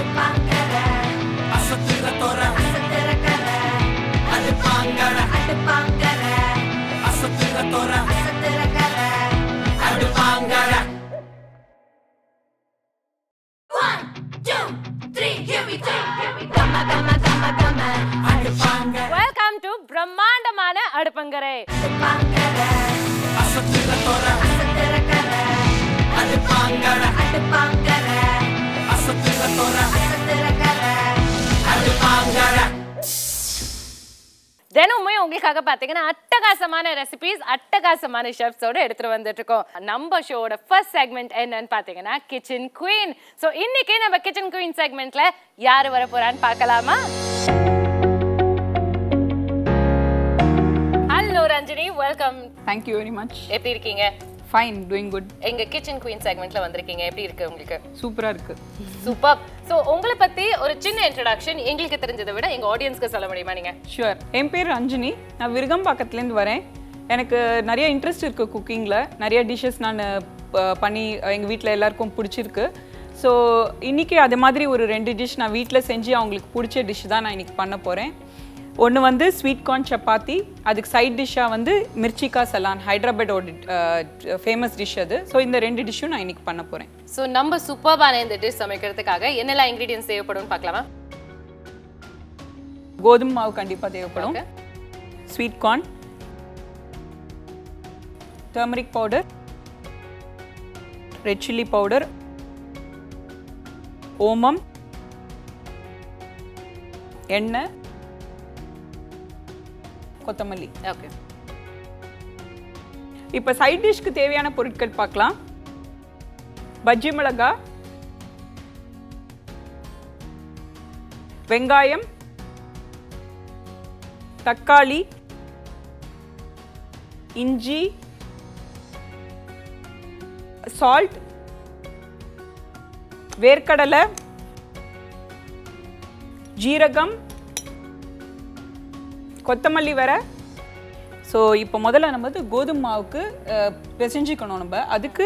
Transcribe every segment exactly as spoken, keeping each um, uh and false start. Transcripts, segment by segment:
Adupangarai. Asatira tora, asatira kara. Adupangarai, Adupangarai. Asatira tora, asatira kara. Adupangarai. One, two, three. Here we go, here we go. Gamma, gamma, gamma, gamma. Adupangarai. Welcome to Brahmandamana Adupangarai. Adupangarai. Asatira tora, asatira kara. Adupangarai, Adupangarai. Asatira tora, asatira kara. Adupangarai. Then we will see the recipes and the chefs. Number show the first segment is Kitchen Queen. So, in the Kitchen Queen segment, who will come to? Hello Ranjani, welcome. Thank you very much. How are you? Fine, doing good. You are in the Kitchen Queen segment. How are you? Super. Super. So, you have a introduction in English to the audience. Sure. My name is Anjani. I am from Virgam. I have a interest in cooking. I have many dishes I have made. So, I am going to dish I have dish sweet corn chapati. The side dish is Mirchi Ka Salan, Hyderabad famous dish. So, I am going to dish So, number superb in the dish. What ingredients do you have? Godum maavu kandipa thevapadum. Sweet corn, turmeric powder, red chilli powder, omam, enna, kottamalli. Okay. Now, side dish ku theviyana porutkal paakalam. Bajji milaga, vengayam, takkali, inji, salt, verkadala, jeeragam, kottamalli vera. So, now we have to go to the Godum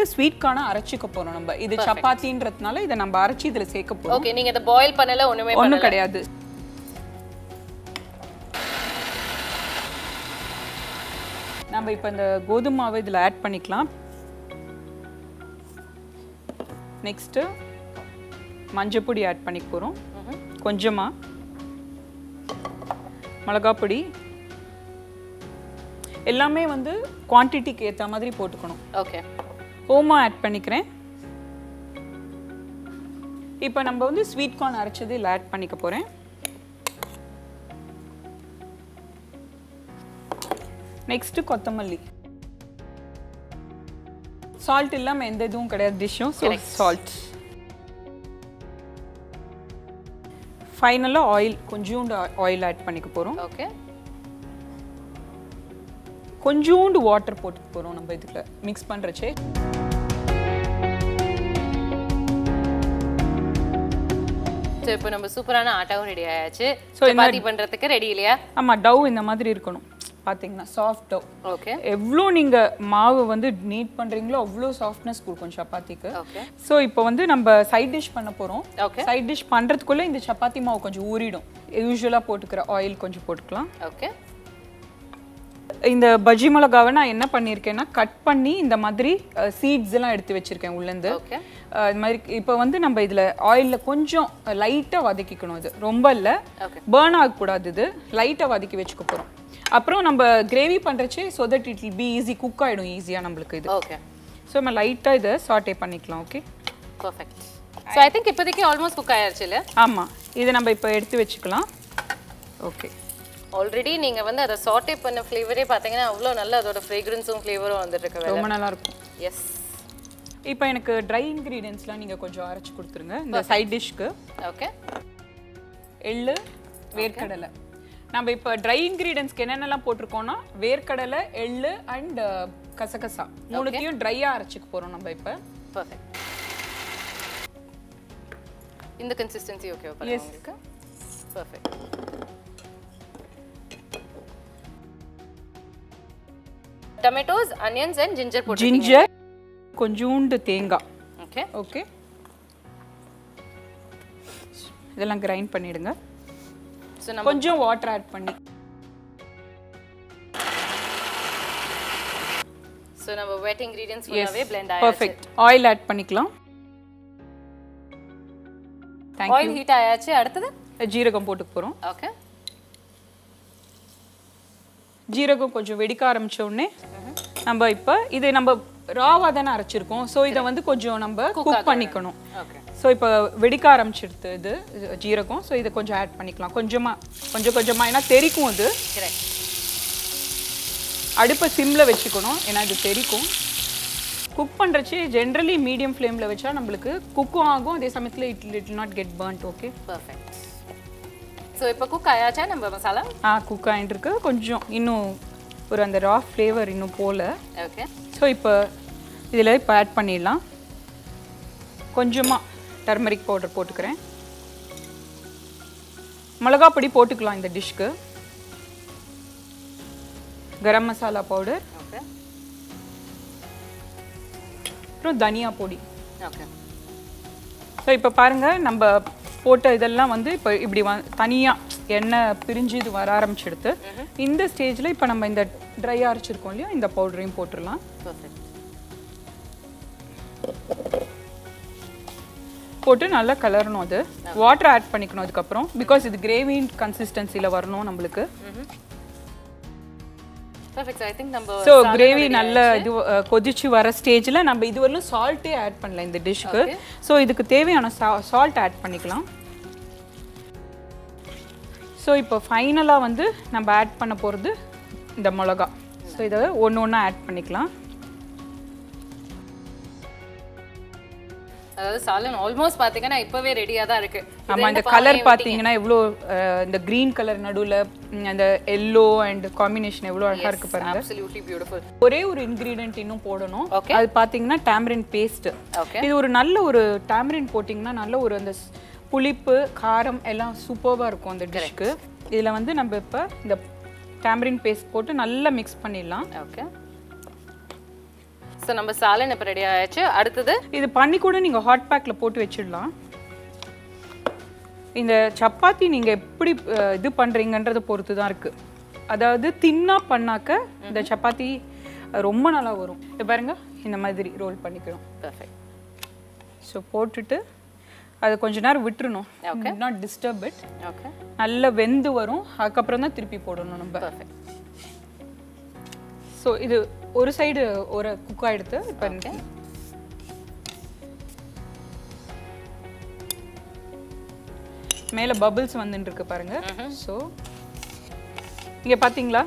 sweet corn. This is chapati. This is chapati. Okay, you can boil it. We will add the Godum. Next, manjapudi add konjama, malagapudi. எல்லாமே வந்து quantity க்கு ஏத்த மாதிரி போட்டுக்கணும். Okay. ஓமா add பண்ணிக்கிறேன். இப்போ நம்ம வந்து ஸ்வீட் corn அரைச்சது இல்ல ஆட் பண்ணிக்க போறேன். நெக்ஸ்ட் கொத்தமல்லி. salt இல்லாம எந்த இதுவும் கிடையாது டிஷ்ஷும் so salt. ஃபைனலா oil கொஞ்சம் oil ஆட் பண்ணிக்க போறோம். ஓகே. கொஞ்சோண்டு வாட்டர் போட்டு போறோம் நம்ம இதுக்குள்ள மிக்ஸ் பண்றச்சே. சோ இப்போ நம்ம சூப்பரான ஆட்டாவும் ரெடி ஆயாச்சு. சப்பாத்தி பண்றதுக்கு ரெடி இல்லையா? ஆமா, டவ் இந்த மாதிரி இருக்கணும். பாத்தீங்கன்னா சாஃப்ட் டவ். ஓகே. எவ்ளோ நீங்க மாவு வந்து நீட் பண்றீங்களோ அவ்ளோ சாஃப்ட்னஸ் கொடுக்கும் சப்பாத்திக்கு. ஓகே. சோ இப்போ வந்து நம்ம சைடு டிஷ் பண்ண போறோம். சைடு டிஷ் பண்றதுக்குள்ள இந்த சப்பாத்தி மாவு கொஞ்சம் ஊறிடும். யூசுவலா போட்டுக்கிற oil கொஞ்சம் போட்டுக்கலாம். ஓகே. இந்த பஜ்ஜி மிளகாவை நான் என்ன பண்ணிருக்கேன்னா கட் பண்ணி இந்த மாதிரி சீட்ஸ் எல்லாம் எடுத்து வச்சிருக்கேன் உள்ள இருந்து. ஓகே. இந்த மாதிரி இப்போ வந்து நம்ம இதுல oilல கொஞ்சம் லைட்டா வதக்கிக்கணும். இது ரொம்ப இல்ல burn ஆக கூடாது. இது லைட்டா வதக்கி வெச்சுக்க போறோம். அப்புறம் நம்ம கிரேவி பண்றச்சே so that it will be easy cook ஆயிடும் ஈஸியா நமக்கு இது. ஓகே. சோ நம்ம லைட்டா இத sauté பண்ணிக்கலாம். Okay. Perfect. So I think இப்போதைக்கு ஆல்மோஸ்ட் cook ஆயிருச்சு இல்ல? ஆமா. இது நம்ம இப்போ எடுத்து வெச்சுக்கலாம். ஓகே. Already, நீங்க வந்து அத sauté பண்ண ஃப்ளேவரே பாத்தீங்கன்னா அவ்ளோ நல்ல அதோட ஃப்ரேக்ரன்ஸும் ஃப்ளேவரும் வந்துட்டிருக்கு வேற. ரொம்ப நல்லா இருக்கும். Yes. இப்போ எனக்கு dry ingredientsலாம் நீங்க கொஞ்சம் அரைச்சு கொடுத்துருங்க இந்த சைடு டிஷ்க்கு. ஓகே. எள்ளு, வேர்க்கடலை. நாம இப்போ dry ingredientsக்கு என்னென்னலாம் போட்டுருக்கோம்னா வேர்க்கடலை, எள்ளு and கசகசா. மூணுத்தையும் dry ஆ அரைச்சுக்க போறோம் நம்ம இப்போ. Perfect. இந்த கன்சிஸ்டன்சி ஓகேவா பாருங்க உங்களுக்கு? Perfect. Tomatoes, onions and ginger potatoes. Ginger, konjoondu thenga. Okay. Okay. இதெல்லாம் grind பண்ணிடுங்க. சோ நம்ம கொஞ்சம் வாட்டர் ஆட் பண்ணி சோ நம்ம wet ingredients எல்லாமே blend ஆயிடுச்சு. Perfect. Oil add பண்ணிக்கலாம். Thank you. Oil heat ஆயாச்சு. அடுத்து ஜீரகம் போட்டுப் போறோம். Okay. ஜீரகம் கொஞ்சம் வெடிக்க ஆரம்பிச்ச உடனே நம்ம இப்ப இது நம்ம ராவா தான அரைச்சிருக்கோம் சோ இத வந்து கொஞ்சம் நம்ம குக் பண்ணிக்கணும் ஓகே சோ இப்ப வெடிக்க ஆரம்பிச்சிடுது இது ஜீரகம் சோ இத கொஞ்சம் ஆட் பண்ணிக்கலாம் கொஞ்சமா கொஞ்சம் கொஞ்சமா ஏனா தெரிக்கும் அது கரெக்ட் அடுப்பை சிம்ல வெச்சுக்கணும் ஏனா இது தெரிக்கும் குக் பண்றச்சே ஜெனரலி மீடியம் ஃப்ளேம்ல வெச்சா நமக்கு குக் ஆகும் அதே சமயத்துல it will not get burnt okay perfect so இப்ப குக் ஆயாச்சா நம்ம மசாலா ஆ குக் ஆயிட்டிருக்கு கொஞ்சம் இன்னும் ஒரு அந்த ரா ஃப்ளேவர் இன்னும் போல ஓகே சோ இப்ப இதல இப்ப ஆட் பண்ணிடலாம் கொஞ்சமா டர்மரிக் பவுடர் போட்டுக்கறேன் மிளகாய் பொடி போட்டுக்கலாம் இந்த டிஷ்க்கு गरम மசாலா பவுடர் ஓகே அப்புறம் தனியா பொடி ஓகே சோ இப்ப பாருங்க நம்ம போட்ட இதெல்லாம் வந்து இப்ப இப்படி தனியா என்ன பிரிஞ்சு இது வர ஆரம்பிச்சிடுது இந்த ஸ்டேஜ்ல இப்ப நம்ம இந்த ட்ரை ஆர்ச்சிருக்கோம் இல்லையா இந்த பவுடரையும் போட்டுறலாம் பெர்ஃபெக்ட் போட்டு நல்லா கலரணும் அது வாட்டர் ஆட் பண்ணிக்கணும் அதுக்கு அப்புறம் because இது கிரேவி கன்சிஸ்டன்சில வரணும் நமக்கு பெர்ஃபெக்ட் சோ ஐ திங்க் நம்ம சோ கிரேவி நல்ல இது கொதிச்சு வர ஸ்டேஜ்ல நம்ம இதுவரை salt ஆட் பண்ணல இந்த டிஷ்க்கு சோ இதுக்கு தேவையான salt ஆட் பண்ணிக்கலாம் சோ இப்போ ஃபைனலா வந்து நம்ம ஆட் பண்ண போறது இந்த மிளகா சோ இத ஒவ்வொண்ணா ஆட் பண்ணிக்கலாம் அதாவது சாலன் ஆல்மோஸ்ட் பாத்தீங்கன்னா இப்பவே ரெடியா தான் இருக்கு ஆமா இந்த கலர் பாத்தீங்கன்னா இவ்ளோ இந்த green கலர் நடுவுல அந்த yellow and காம்பினேஷன் இவ்ளோ அழகா இருக்கு பாருங்க absolutely beautiful ஒரே ஒரு இன்கிரிடியன்ட் இன்னும் போடணும் அது பாத்தீங்கன்னா டாமரின் பேஸ்ட் இது ஒரு நல்ல ஒரு டாமரின் போடிங்கன்னா நல்ல ஒரு அந்த புளிப்பு காரம் எல்லாம் சூப்பரா இருக்கும் அந்த டிஷ்க்கு இதுல வந்து நம்ம இப்ப இந்த டாமரின் பேஸ்ட் போட்டு நல்லா mix பண்ணிடலாம் ஓகே சோ நம்ம சாலன் இப்ப ரெடி ஆயாச்சு அடுத்து இது பண்ணி கூட நீங்க ஹாட் பேக்ல போட்டு வெச்சிடலாம் இந்த சப்பாத்தி நீங்க எப்படி இது பண்றீங்கன்றது பொறுத்து தான் இருக்கு அதாவது தின்னா பண்ணாக்க இந்த சப்பாத்தி ரொம்ப நல்லா வரும் இத பாருங்க இந்த மாதிரி ரோல் பண்ணிக்கிறோம் பெர்ஃபெக்ட் சோ போட்டுட்டு அது கொஞ்ச நேரம் விட்டுறணும் okay not disturb it okay நல்ல வெந்து வரும் அதுக்கு அப்புறம் தான் திருப்பி போடணும் நம்ம பெர்ஃபெக்ட் சோ இது ஒரு சைடு ஒரு குக் ஆயிடுது இப்போ இங்க மேல bubbles வந்துண்டிருக்கு பாருங்க சோ இங்க பாத்தீங்களா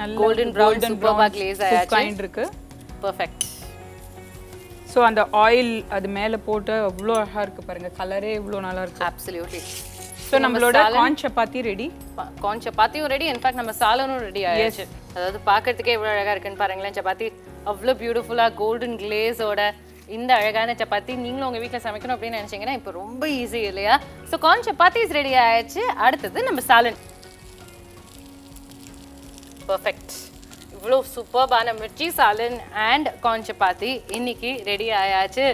நல்ல golden brown சூப்பரா glaze ஆயிருக்கு பெர்ஃபெக்ட் சோ அந்த ஆயில் அது மேல போட்டு அவ்ளோ அழகா இருக்கு பாருங்க கலரே இவ்ளோ நல்லா இருக்கு absolutely சோ நம்மளோட corn chapati ready corn chapati already in fact நம்ம சாலனும் ரெடி ஆயிடுச்சு அதாவது பார்க்கிறதுக்கே இவ்ளோ அழகா இருக்குன்னு பாருங்களேன் chapati அவ்ளோ பியூட்டிஃபுல்லா golden glaze ஓட இந்த அழகான chapati நீங்களும் உங்க வீட்ல சமைக்கணும் அப்படி நினைச்சீங்கன்னா இப்போ ரொம்ப ஈஸி இல்லையா சோ corn chapati ரெடி ஆயிடுச்சு அடுத்து நம்ம சாலன் பெர்ஃபெக்ட் இவ்ளோ சூப்பரான mirchi salan and corn chapati இன்னைக்கு ரெடி ஆயாச்சு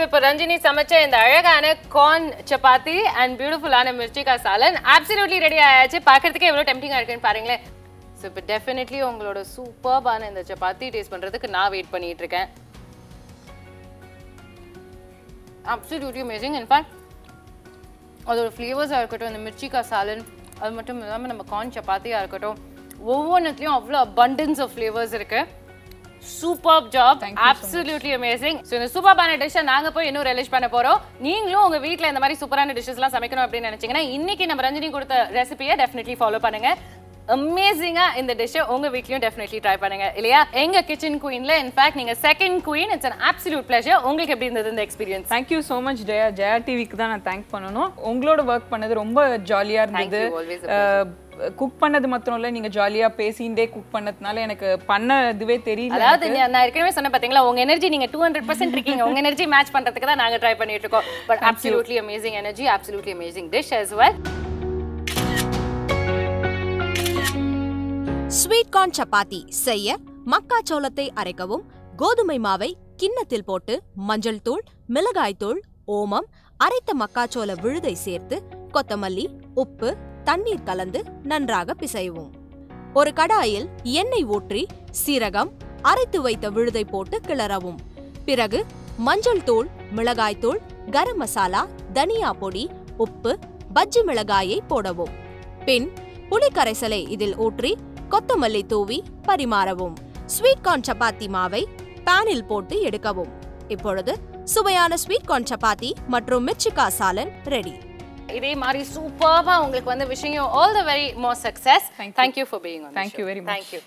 சூப்பர் ரஞ்சினி சமைச்ச இந்த அழகான corn chapati அண்ட் பியூட்டிஃபுல்லான மிர்ச்சி கா சாலன் அப்சல்யூட்லி ரெடி ஆயாச்சு பார்க்கிறதுக்கே இவ்ளோ டெம்ப்டிங்கா இருக்குன்னு பாருங்களே சோ இப்போ டெஃபினெட்லி உங்களோட சூப்பரான இந்த சப்பாத்தி டேஸ்ட் பண்றதுக்கு நான் வெயிட் பண்ணிட்டு இருக்கேன் அப்சல்யூட்லி அமேசிங் இன் ஃபேக்ட் அதோட ஃப்ளேவர்ஸாக இருக்கட்டும் இந்த மிர்ச்சி கா சாலன் அது மட்டும் இல்லாமல் நம்ம corn சப்பாத்தியாக இருக்கட்டும் ஒவ்வொன்றுத்துலேயும் அவ்வளோ அபண்டன்ஸ் ஆஃப் ஃப்ளேவர்ஸ் இருக்குது super job absolutely amazing so இந்த சூப்பரான டிஷ்ஷை நாங்கள் போய் இன்னும் ரிலீஸ் பண்ண போகிறோம் நீங்களும் உங்கள் வீட்டில் இந்த மாதிரி சூப்பரான டிஷ்ஷஸ்லாம் சமைக்கணும் அப்படின்னு நினச்சிங்கன்னா இன்றைக்கி நம்ம ரஞ்சினி கொடுத்த ரெசிபியை டெஃபினெட்லி ஃபாலோ பண்ணுங்கள் அமேசிங்காக இந்த டிஷ்ஷை உங்கள் வீட்லையும் டெஃபினெட்லி ட்ரை பண்ணுங்கள் இல்லையா எங்கள் கிச்சன் குயினில் இன்ஃபேக்ட் நீங்கள் second queen it's an absolute pleasure உங்களுக்கு எப்படி இருந்தது இந்த experience thank you so much Jaya Jaya டிவிக்கு தான் நான் தேங்க் பண்ணணும் உங்களோட ஒர்க் பண்ணது ரொம்ப ஜாலியாக இருந்தது குக் பண்ணது மட்டும் இல்லை நீங்கள் ஜாலியாக பேசிகிட்டே குக் பண்ணதுனால எனக்கு பண்ண இதுவே தெரியல அதாவது நான் ஏற்கனவே சொன்ன பார்த்தீங்களா உங்கள் எனர்ஜி நீங்கள் டூ ஹண்ட்ரட் பர்சன்ட் இருக்கீங்க உங்கள் எனர்ஜி மேட்ச் பண்ணுறதுக்கு தான் நாங்கள் ட்ரை பண்ணிட்டு இருக்கோம் but absolutely amazing energy absolutely amazing dish as well sweet corn chapati செய்ய மக்காச்சோளத்தை அரைக்கவும் கோதுமை மாவை கிண்ணத்தில் போட்டு மஞ்சள் தூள், மிளகாய் தூள், ஓமம், அரைத்த மக்காச்சோள விழுதை சேர்த்து கொத்தமல்லி, உப்பு, தண்ணீர் கலந்து நன்றாக பிசையவும். ஒரு கடாயில் எண்ணெய் ஊற்றி சீரகம், அரைத்து வைத்த விழுதை போட்டு கிளறவும். பிறகு மஞ்சள் தூள், மிளகாய் தூள், கரம் மசாலா, தனியா பொடி, உப்பு, பஜ்ஜி மிளகாயை போடவும். பின் புளி கரைசலை இதில் ஊற்றி கொத்தமல்லி தூவி பரிமாறவும். ஸ்வீட் கார்ன் சப்பாத்தி மாவை பேனில் போட்டு எடுக்கவும். இப்பொழுது சுவையான ஸ்வீட் கார்ன் சப்பாத்தி மற்றும் மிர்ச்சி கா சாலன் ரெடி. இதே மாதிரி சூப்பர்வா உங்களுக்கு வந்து wishing you all the very more success. Thank you for being on the show. Thank you very much. Thank you.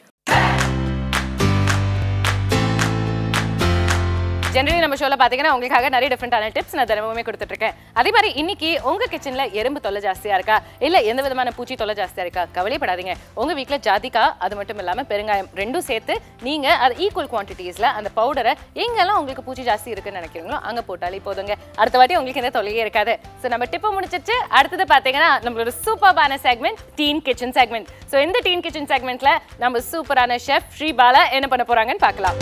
Generally நம்ம ஷோவில் பார்த்தீங்கன்னா உங்களுக்காக நிறைய டிஃப்ரெண்டான டிப்ஸ் நான் தினமுமே கொடுத்துட்ருக்கேன். அதே மாதிரி இன்னைக்கு உங்கள் கிச்சனில் எறும்பு தொல்லை ஜாஸ்தியாக இருக்கா, இல்லை எந்த விதமான பூச்சி தொல்லை ஜாஸ்தியாக இருக்கா, கவலைப்படாதீங்க. உங்கள் வீட்டில் ஜாதிக்கா அது மட்டும் இல்லாமல் பெருங்காயம் ரெண்டும் சேர்த்து நீங்கள் அது ஈக்குவல் குவான்டிட்டிஸில் அந்த பவுடரை எங்கெல்லாம் உங்களுக்கு பூச்சி ஜாஸ்தி இருக்குன்னு நினைக்கிறீங்களோ அங்கே போட்டாலே போதுங்க. அடுத்த வாட்டி உங்களுக்கு எந்த தொல்லையே இருக்காது. ஸோ நம்ம டிப்பை முடிச்சிச்சு. அடுத்தது பார்த்தீங்கன்னா நம்மளோட சூப்பரான segment teen kitchen segment. So இந்த டீன் கிச்சன் செக்மெண்ட்டில் நம்ம சூப்பரான ஷெஃப் ஸ்ரீ பாலா என்ன பண்ண போகிறாங்கன்னு பார்க்கலாம்.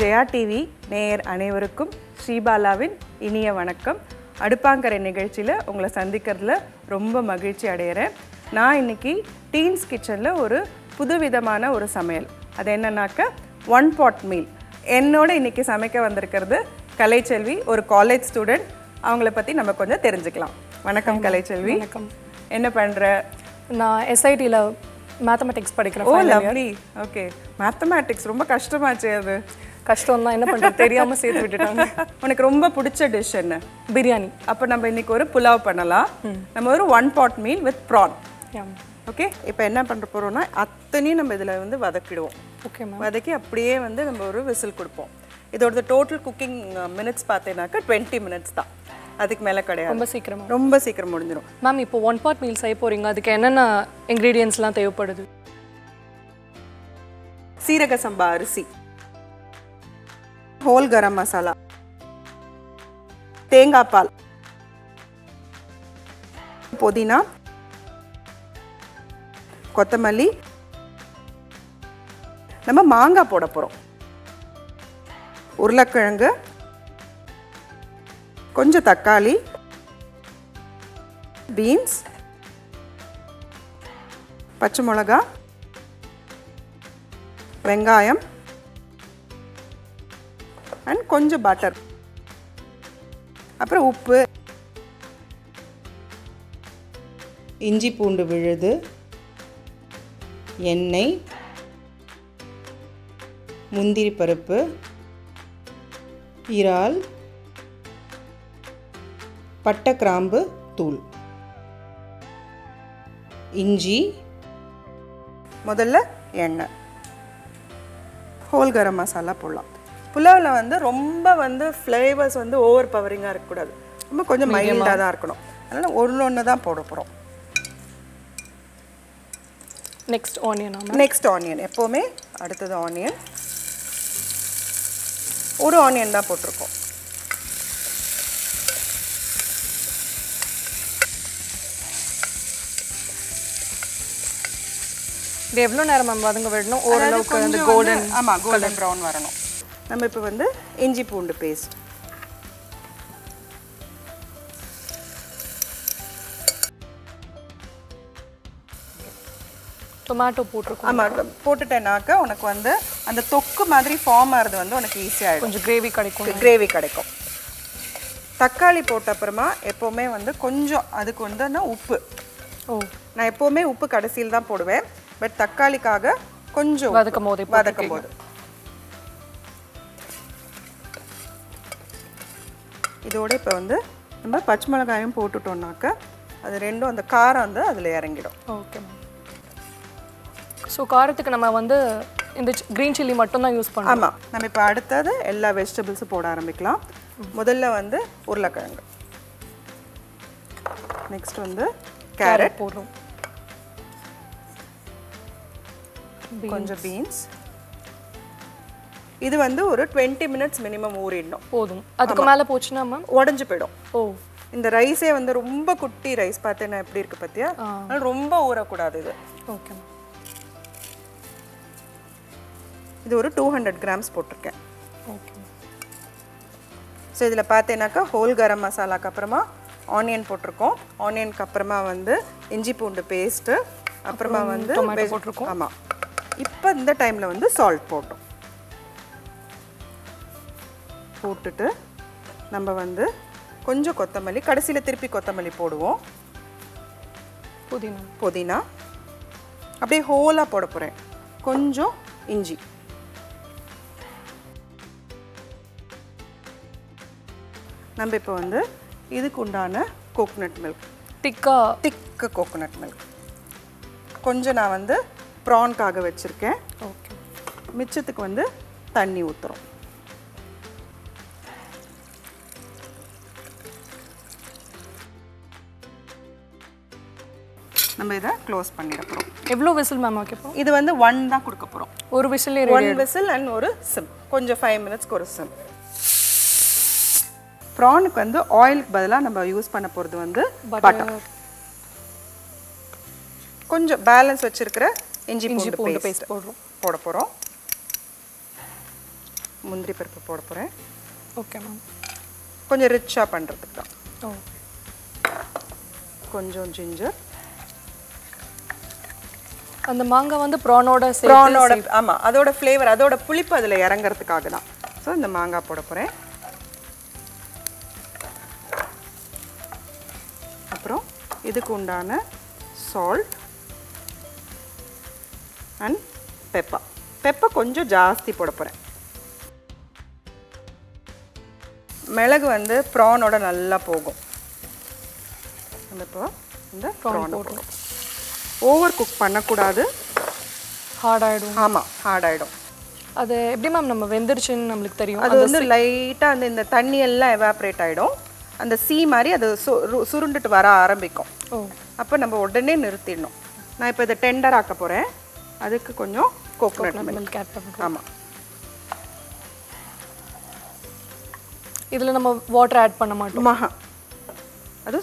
ஜே ஆர் டிவி நேயர் அனைவருக்கும் ஸ்ரீபாலாவின் இனிய வணக்கம். அடுப்பாங்கரை நிகழ்ச்சியில் உங்களை சந்திக்கிறதுல ரொம்ப மகிழ்ச்சி அடைகிறேன். நான் இன்றைக்கி டீன்ஸ் கிச்சனில் ஒரு புதுவிதமான ஒரு சமையல், அது என்னன்னாக்கா ஒன் பாட் மீல். என்னோட இன்றைக்கி சமைக்க வந்திருக்கிறது கலைச்செல்வி, ஒரு காலேஜ் ஸ்டூடெண்ட். அவங்கள பற்றி நம்ம கொஞ்சம் தெரிஞ்சுக்கலாம். வணக்கம் கலைச்செல்வி. வணக்கம். என்ன பண்ணுற? நான் எஸ் ஐ டியில் மேத்தமெட்டிக்ஸ் படிக்கிறேன். ஓ லவ்லி. ஓகே, மேத்தமெட்டிக்ஸ் ரொம்ப கஷ்டமாச்சு. அது கஷ்டம் தான், என்ன பண்ணுறது, தெரியாமல் சேர்த்து விட்டுட்டாங்க. உனக்கு ரொம்ப பிடிச்ச டிஷ் என்ன? பிரியாணி. அப்போ நம்ம இன்றைக்கி ஒரு புலாவ் பண்ணலாம். நம்ம ஒரு one pot meal with prawn. Okay, இப்போ என்ன பண்ணுற போகிறோம்னா அத்தனையும் நம்ம இதில் வந்து வதக்கிடுவோம். ஓகே, வதக்கி அப்படியே வந்து நம்ம ஒரு விசில் கொடுப்போம். இதோட டோட்டல் குக்கிங் மினிட்ஸ் பார்த்தீங்கன்னாக்கா டுவெண்ட்டி மினிட்ஸ் தான், அதுக்கு மேலே கிடையாது. ரொம்ப சீக்கிரம் ரொம்ப சீக்கிரம் முடிஞ்சிடும். மேம், இப்போ ஒன் பாட் மீல் செய்ய போகிறீங்க, அதுக்கு என்னென்ன இன்க்ரீடியன்ட்ஸ்லாம் தேவைப்படுது? சீரக சம்பா அரிசி, ஹோல் கரம் மசாலா, தேங்காய் பால், புதினா, கொத்தமல்லி, நம்ம மாங்காய் போட போகிறோம், உருளைக்கிழங்கு, கொஞ்சம் தக்காளி, பீன்ஸ், பச்சை மிளகா, வெங்காயம் அண்ட் கொஞ்சம் பட்டர், அப்புறம் உப்பு, இஞ்சி பூண்டு விழுது, எண்ணெய், முந்திரி பருப்பு, இறால், பட்டை கிராம்பு தூள், இஞ்சி, முதல்ல எண்ணெய், ஹோல் கரம் மசாலா போடலாம். புலாவில் வந்து ரொம்ப வந்து ஃப்ளேவர்ஸ் வந்து ஓவர் பவரிங்காக இருக்கக்கூடாது, ரொம்ப கொஞ்சம் மைல்டாக தான் இருக்கணும். அதனால் ஒன்று ஒன்று தான் போட போகிறோம். Next onion. நெக்ஸ்ட் ஆனியன் எப்போவுமே அடுத்தது ஆனியன். ஒரு ஆனியன் தான் போட்டிருக்கோம். இது எவ்வளோ நேரம் நம்ம வதங்க விடணும்? ஓரளவுக்கு வந்து கோல்டன், ஆமாம் கோல்டன் ப்ரௌன் வரணும். நம்ம இப்போ வந்து இஞ்சி பூண்டு பேஸ்ட், டொமேட்டோ போட்டிருக்கோம். ஆமாம், போட்டுட்டேனாக்கா உனக்கு வந்து அந்த தொக்கு மாதிரி ஃபார்ம் ஆகிறது வந்து உனக்கு ஈஸியாக கொஞ்சம் கிரேவி கிடைக்கும். கிரேவி கிடைக்கும். தக்காளி போட்ட அப்புறமா எப்போவுமே வந்து கொஞ்சம் அதுக்கு வந்து உப்பு, ஓ நான் எப்போவுமே உப்பு கடைசியில் தான் போடுவேன், பட் தக்காளிக்காக கொஞ்சம் வதக்கும் போது வதக்கும் போது இதோடு இப்போ வந்து நம்ம பச்சை மிளகாயும் போட்டுட்டோம்னாக்கா அது ரெண்டும் அந்த காரம் வந்து அதில் இறங்கிடும். Okay ma'am. ஸோ காரத்துக்கு நம்ம வந்து இந்த க்ரீன் சில்லி மட்டும்தான் யூஸ் பண்ணோம். ஆமாம், நம்ம இப்போ அடுத்தது எல்லா வெஜிடபிள்ஸும் போட ஆரம்பிக்கலாம். முதல்ல வந்து உருளைக்கிழங்கு, நெக்ஸ்ட் வந்து கேரட் போடுறோம், கொஞ்சம் பீன்ஸ். இது வந்து ஒரு டுவெண்ட்டி மினிட்ஸ் மினிமம் ஊறிடணும், போதும். அதுக்கு மேலே போச்சுன்னா மேம் உடஞ்சி போயிடும். ஓ இந்த ரைஸே வந்து ரொம்ப குட்டி ரைஸ் பார்த்தேன்னா எப்படி இருக்குது பார்த்தியா, அதனால் ரொம்ப ஊறக்கூடாது இது. ஓகே, இது ஒரு two hundred grams போட்டுருக்கேன். ஓகே. சோ இதல பார்த்தேனாக்க ஹோல் गरम மசாலாக்கு அப்புறமா ஆனியன் போட்டுருக்கோம். ஆனியனுக்கு அப்புறமா வந்து இஞ்சி பூண்டு பேஸ்ட், அப்புறமா வந்து டொமேட்டோ போட்டுருக்கோம். ஆமா. இப்போ இந்த டைம்ல வந்து salt போடுறோம். போட்டுட்டு நம்ம வந்து கொஞ்சம் கொத்தமல்லி கடைசில திருப்பி கொத்தமல்லி போடுவோம். புதினா புதினா அப்படியே ஹோலா போட போறேன். கொஞ்சம் இஞ்சி நம்ம இப்போ வந்து இதுக்கு உண்டான கோகனட் மில்க் திக்கா திக்க கோகனட் மில்க் கொஞ்சம் நான் வந்து பிரான்காக வச்சிருக்கேன். ஓகே. மிச்சத்துக்கு வந்து தண்ணி ஊத்துறோம். நம்ம இத க்ளோஸ் பண்ணிட போறோம். எவ்ளோ விசில் மாமா கேப்போம்? இது வந்து one தான் கொடுக்க போறோம். ஒரு விசிலே ரெடி. one விசில் and ஒரு சிம். கொஞ்சம் five minutes ஒரு சிம். பிரானுக்கு வந்து ஆயிலுக்கு பதிலா நம்ம யூஸ் பண்ண போறது வந்து பட்டர். கொஞ்சம் பேலன்ஸ் வச்சிருக்கிற இஞ்சி பூண்டு பேஸ்ட் போடுறோம். போட போறோம். முந்திரி பருப்பு போட போறேன். Okay ma'am. கொஞ்சம் ரிச்சா பண்றதுக்கு தான். ஓ. கொஞ்சம் ginger. அந்த மாங்காய் வந்து பிரானோட சேர்த்து பிரானோட ஆமா அதோட ஃப்ளேவர் அதோட புளிப்பு அதுல இறங்கிறதுக்காக தான். சோ இந்த மாங்காய் போட போறேன். அப்புறம் இதுக்கு உண்டான salt and pepper. pepper கொஞ்சம் ஜாஸ்தி போட போறேன். மிளகு வந்து பிரானோட நல்லா போகும். நம்ம இப்போ இந்த பிரான் போடுறோம். ஓவர் குக் பண்ண கூடாது. ஹார்ட் ஆயிடும். ஆமா, ஹார்ட் ஆயிடும். அது எப்படி மேம் நம்ம வெந்திருச்சுன்னு நமக்கு தெரியும். அது வந்து லைட்டா அந்த இந்த தண்ணி எல்லாம் எவாபரேட் ஆயிடும். அந்த சீ மாதிரி அது சுருண்டுட்டு வர ஆரம்பிக்கும். ஓ. அப்ப நம்ம உடனே நிறுத்திடணும். நான் இப்போ இத டெண்டர் ஆக்க போறேன். அதுக்கு கொஞ்சம் கோகனட் மில்க் ஆட் பண்ணுங்க. ஆமா. இதுல நம்ம வாட்டர் ஆட் பண்ண மாட்டோம். ஆமா. அது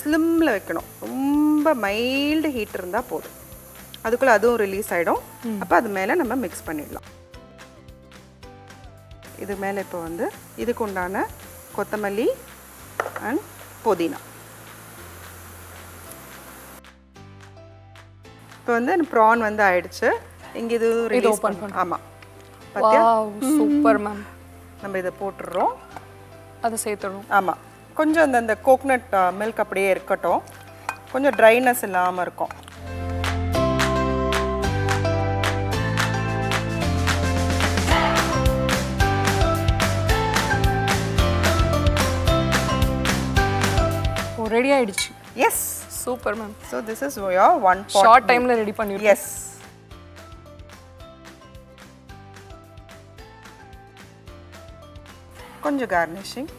ஸ்லிம்ல வைக்கணும். ரொம்ப மைல்ட் ஹீட் இருந்தா போதும். அதுக்குள்ள அதுவும் ரிலீஸ் ஆயிடும். அப்ப அது மேல நம்ம மிக்ஸ் பண்ணிடலாம். இது மேல இப்போ வந்து இதுக்கு உண்டான கொத்தமல்லி and புதினா. இப்போ வந்து பிரான் வந்து ஆயிடுச்சு. இங்க இது ரிலீஸ் பண்ணுவோம். ஆமா. பாத்தியா? Wow, super ma'am. நம்ம இத போட்டுறோம். அத சேர்த்துறோம். ஆமா. கொஞ்சம் அந்த அந்த கோகனட் மில்க் அப்படியே இருக்கட்டும். கொஞ்சம் ட்ரைனஸ் இல்லாம இருக்கும். ரெடி ஆயிடுச்சு. Yes, super ma'am. So this is your one pot short timeல ரெடி பண்ணிருக்கோம். எஸ். கொஞ்சம் கார்னிஷிங்.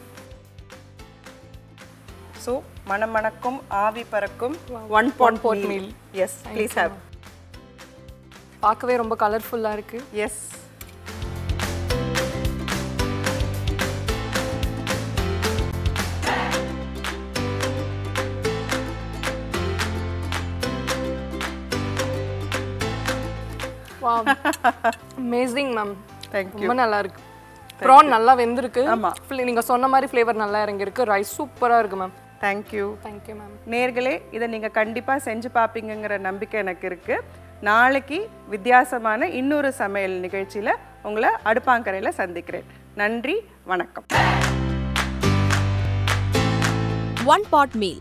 சோ மனமணக்கும் ஆவி பறக்கும் one pot pot meal. Yes, please have. பார்க்கவே ரொம்ப கலர்ஃபுல்லா இருக்கு. Yes. Wow. Amazing, ma'am. Thank you. ரொம்ப நல்லா இருக்கு. prawn நல்லா வெந்திருக்கு. ஆமா. நீங்க சொன்ன மாதிரி flavor நல்லா இறங்கிருக்கு. ரைஸ் சூப்பரா இருக்கு, ma'am. Thank you. Thank you, ma'am. நேயர்களே, இத நீங்க கண்டிப்பா செஞ்சு பாப்பீங்கங்கற நம்பிக்கை எனக்கு இருக்கு. நாளைக்கு வித்தியாசமான இன்னொரு சமையல் நிகழ்ச்சியில உங்களை அடுப்பாங்கரையில சந்திக்கிறேன். நன்றி, வணக்கம். One pot meal.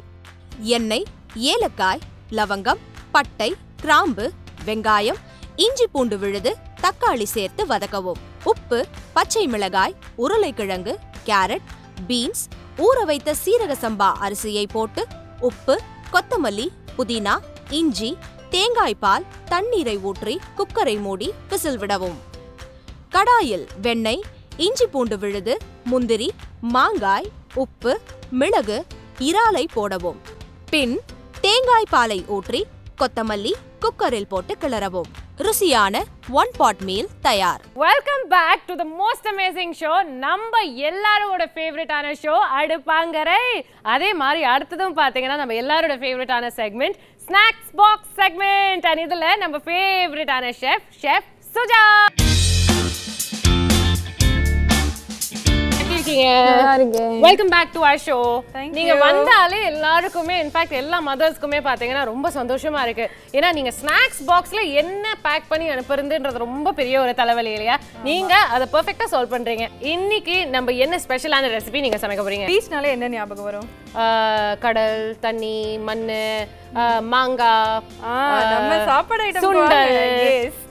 எண்ணெய், ஏலக்காய், லவங்கம், பட்டை, கிராம்பு, வெங்காயம், இஞ்சி பூண்டு விழுது, தக்காளி சேர்த்து வதக்கவும். உப்பு, பச்சை மிளகாய், உருளைக்கிழங்கு, கேரட், பீன்ஸ், ஊற வைத்த சீரக சம்பா அரிசியை போட்டு உப்பு, கொத்தமல்லி, புதினா, இஞ்சி, தேங்காய் பால், தண்ணீரை ஊற்றி குக்கரை மூடி விசில் விடவும். கடாயில் வெண்ணெய், இஞ்சி பூண்டு விழுது, முந்திரி, மாங்காய், உப்பு, மிளகு, இறாலை போடவும். பின் தேங்காய் பாலை ஊற்றி கொத்தமல்லி குக்கரில் போட்டு கிளறவும். ருசியான ஒன் பாட் மீல் தயார். Welcome back to the most amazing show. நம்ம எல்லாரோட ஃபேவரட்டான ஷோ அடுப்பாங்கரை. அதே மாதிரி அடுத்ததும் பாத்தீங்கன்னா நம்ம எல்லாரோட ஃபேவரட்டான segment snacks box segment. And இதுல நம்ம ஃபேவரட்டான ஷெஃப் ஷெஃப் சுஜா. இருக்கீங்க? Welcome back to our show. நீங்க வந்தாலே எல்லாருக்குமே in fact எல்லா மதர்ஸ்க்குமே பாத்தீங்கன்னா ரொம்ப சந்தோஷமா இருக்கு. ஏனா நீங்க ஸ்நாக்ஸ் பாக்ஸ்ல என்ன பேக் பண்ணி அனுப்புறதுன்றது ரொம்ப பெரிய ஒரு தலைவலி இல்லையா? நீங்க அத பெர்ஃபெக்ட்டா சால்வ் பண்றீங்க. இன்னைக்கு நம்ம என்ன ஸ்பெஷலான ரெசிபி நீங்க சமைக்க போறீங்க? பீச்னாலே என்ன ஞாபகம் வரும்? கடல், தண்ணி, மண், மாங்காய், நம்ம சாப்பாடு ஐட்டம் எஸ்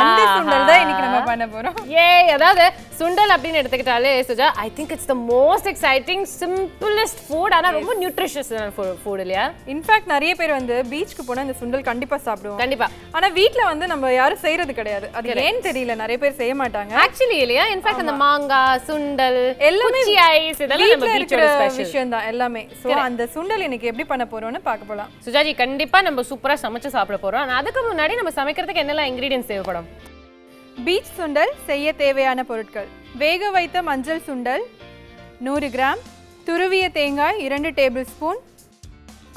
அந்த சுண்டல் தான் இன்னைக்கு நம்ம பண்ண போறோம். ஏ அதாவது சுண்டல் அப்படினு எடுத்துக்கிட்டாலே Suja I think it's the most exciting simplest food ஆனா ரொம்ப நியூட்ரிஷியஸ் food இல்லையா? In fact நிறைய பேர் வந்து பீச்சுக்கு போனா இந்த சுண்டல் கண்டிப்பா சாப்பிடுவாங்க. கண்டிப்பா. ஆனா வீட்ல வந்து நம்ம யாரும் செய்யறது கிடையாது. அது ஏன் தெரியல நிறைய பேர் செய்ய மாட்டாங்க. Actually இல்லையா? In fact அந்த மாங்காய், சுண்டல் எல்லாமே ஐஸ் இதெல்லாம் நம்ம பீச்சோட ஸ்பெஷல் விஷயம் தான் எல்லாமே. சோ அந்த சுண்டல் இன்னைக்கு எப்படி பண்ண போறோம்னு பார்க்க போலாம். சுஜா ஜி கண்டிப்பா நம்ம சூப்பரா சமைச்சு சாப்பிட போறோம். ஆனா அதுக்கு முன்னாடி நம்ம சமைக்கிறதுக்கு என்னெல்லாம் ingredients தேவைப்படும்? Beach sundal செய்ய தேவையான பொருட்கள் வேக வைத்த மஞ்சள் சுண்டல் நூறு கிராம், துருவிய தேங்காய் இரண்டு டேபிள் ஸ்பூன்,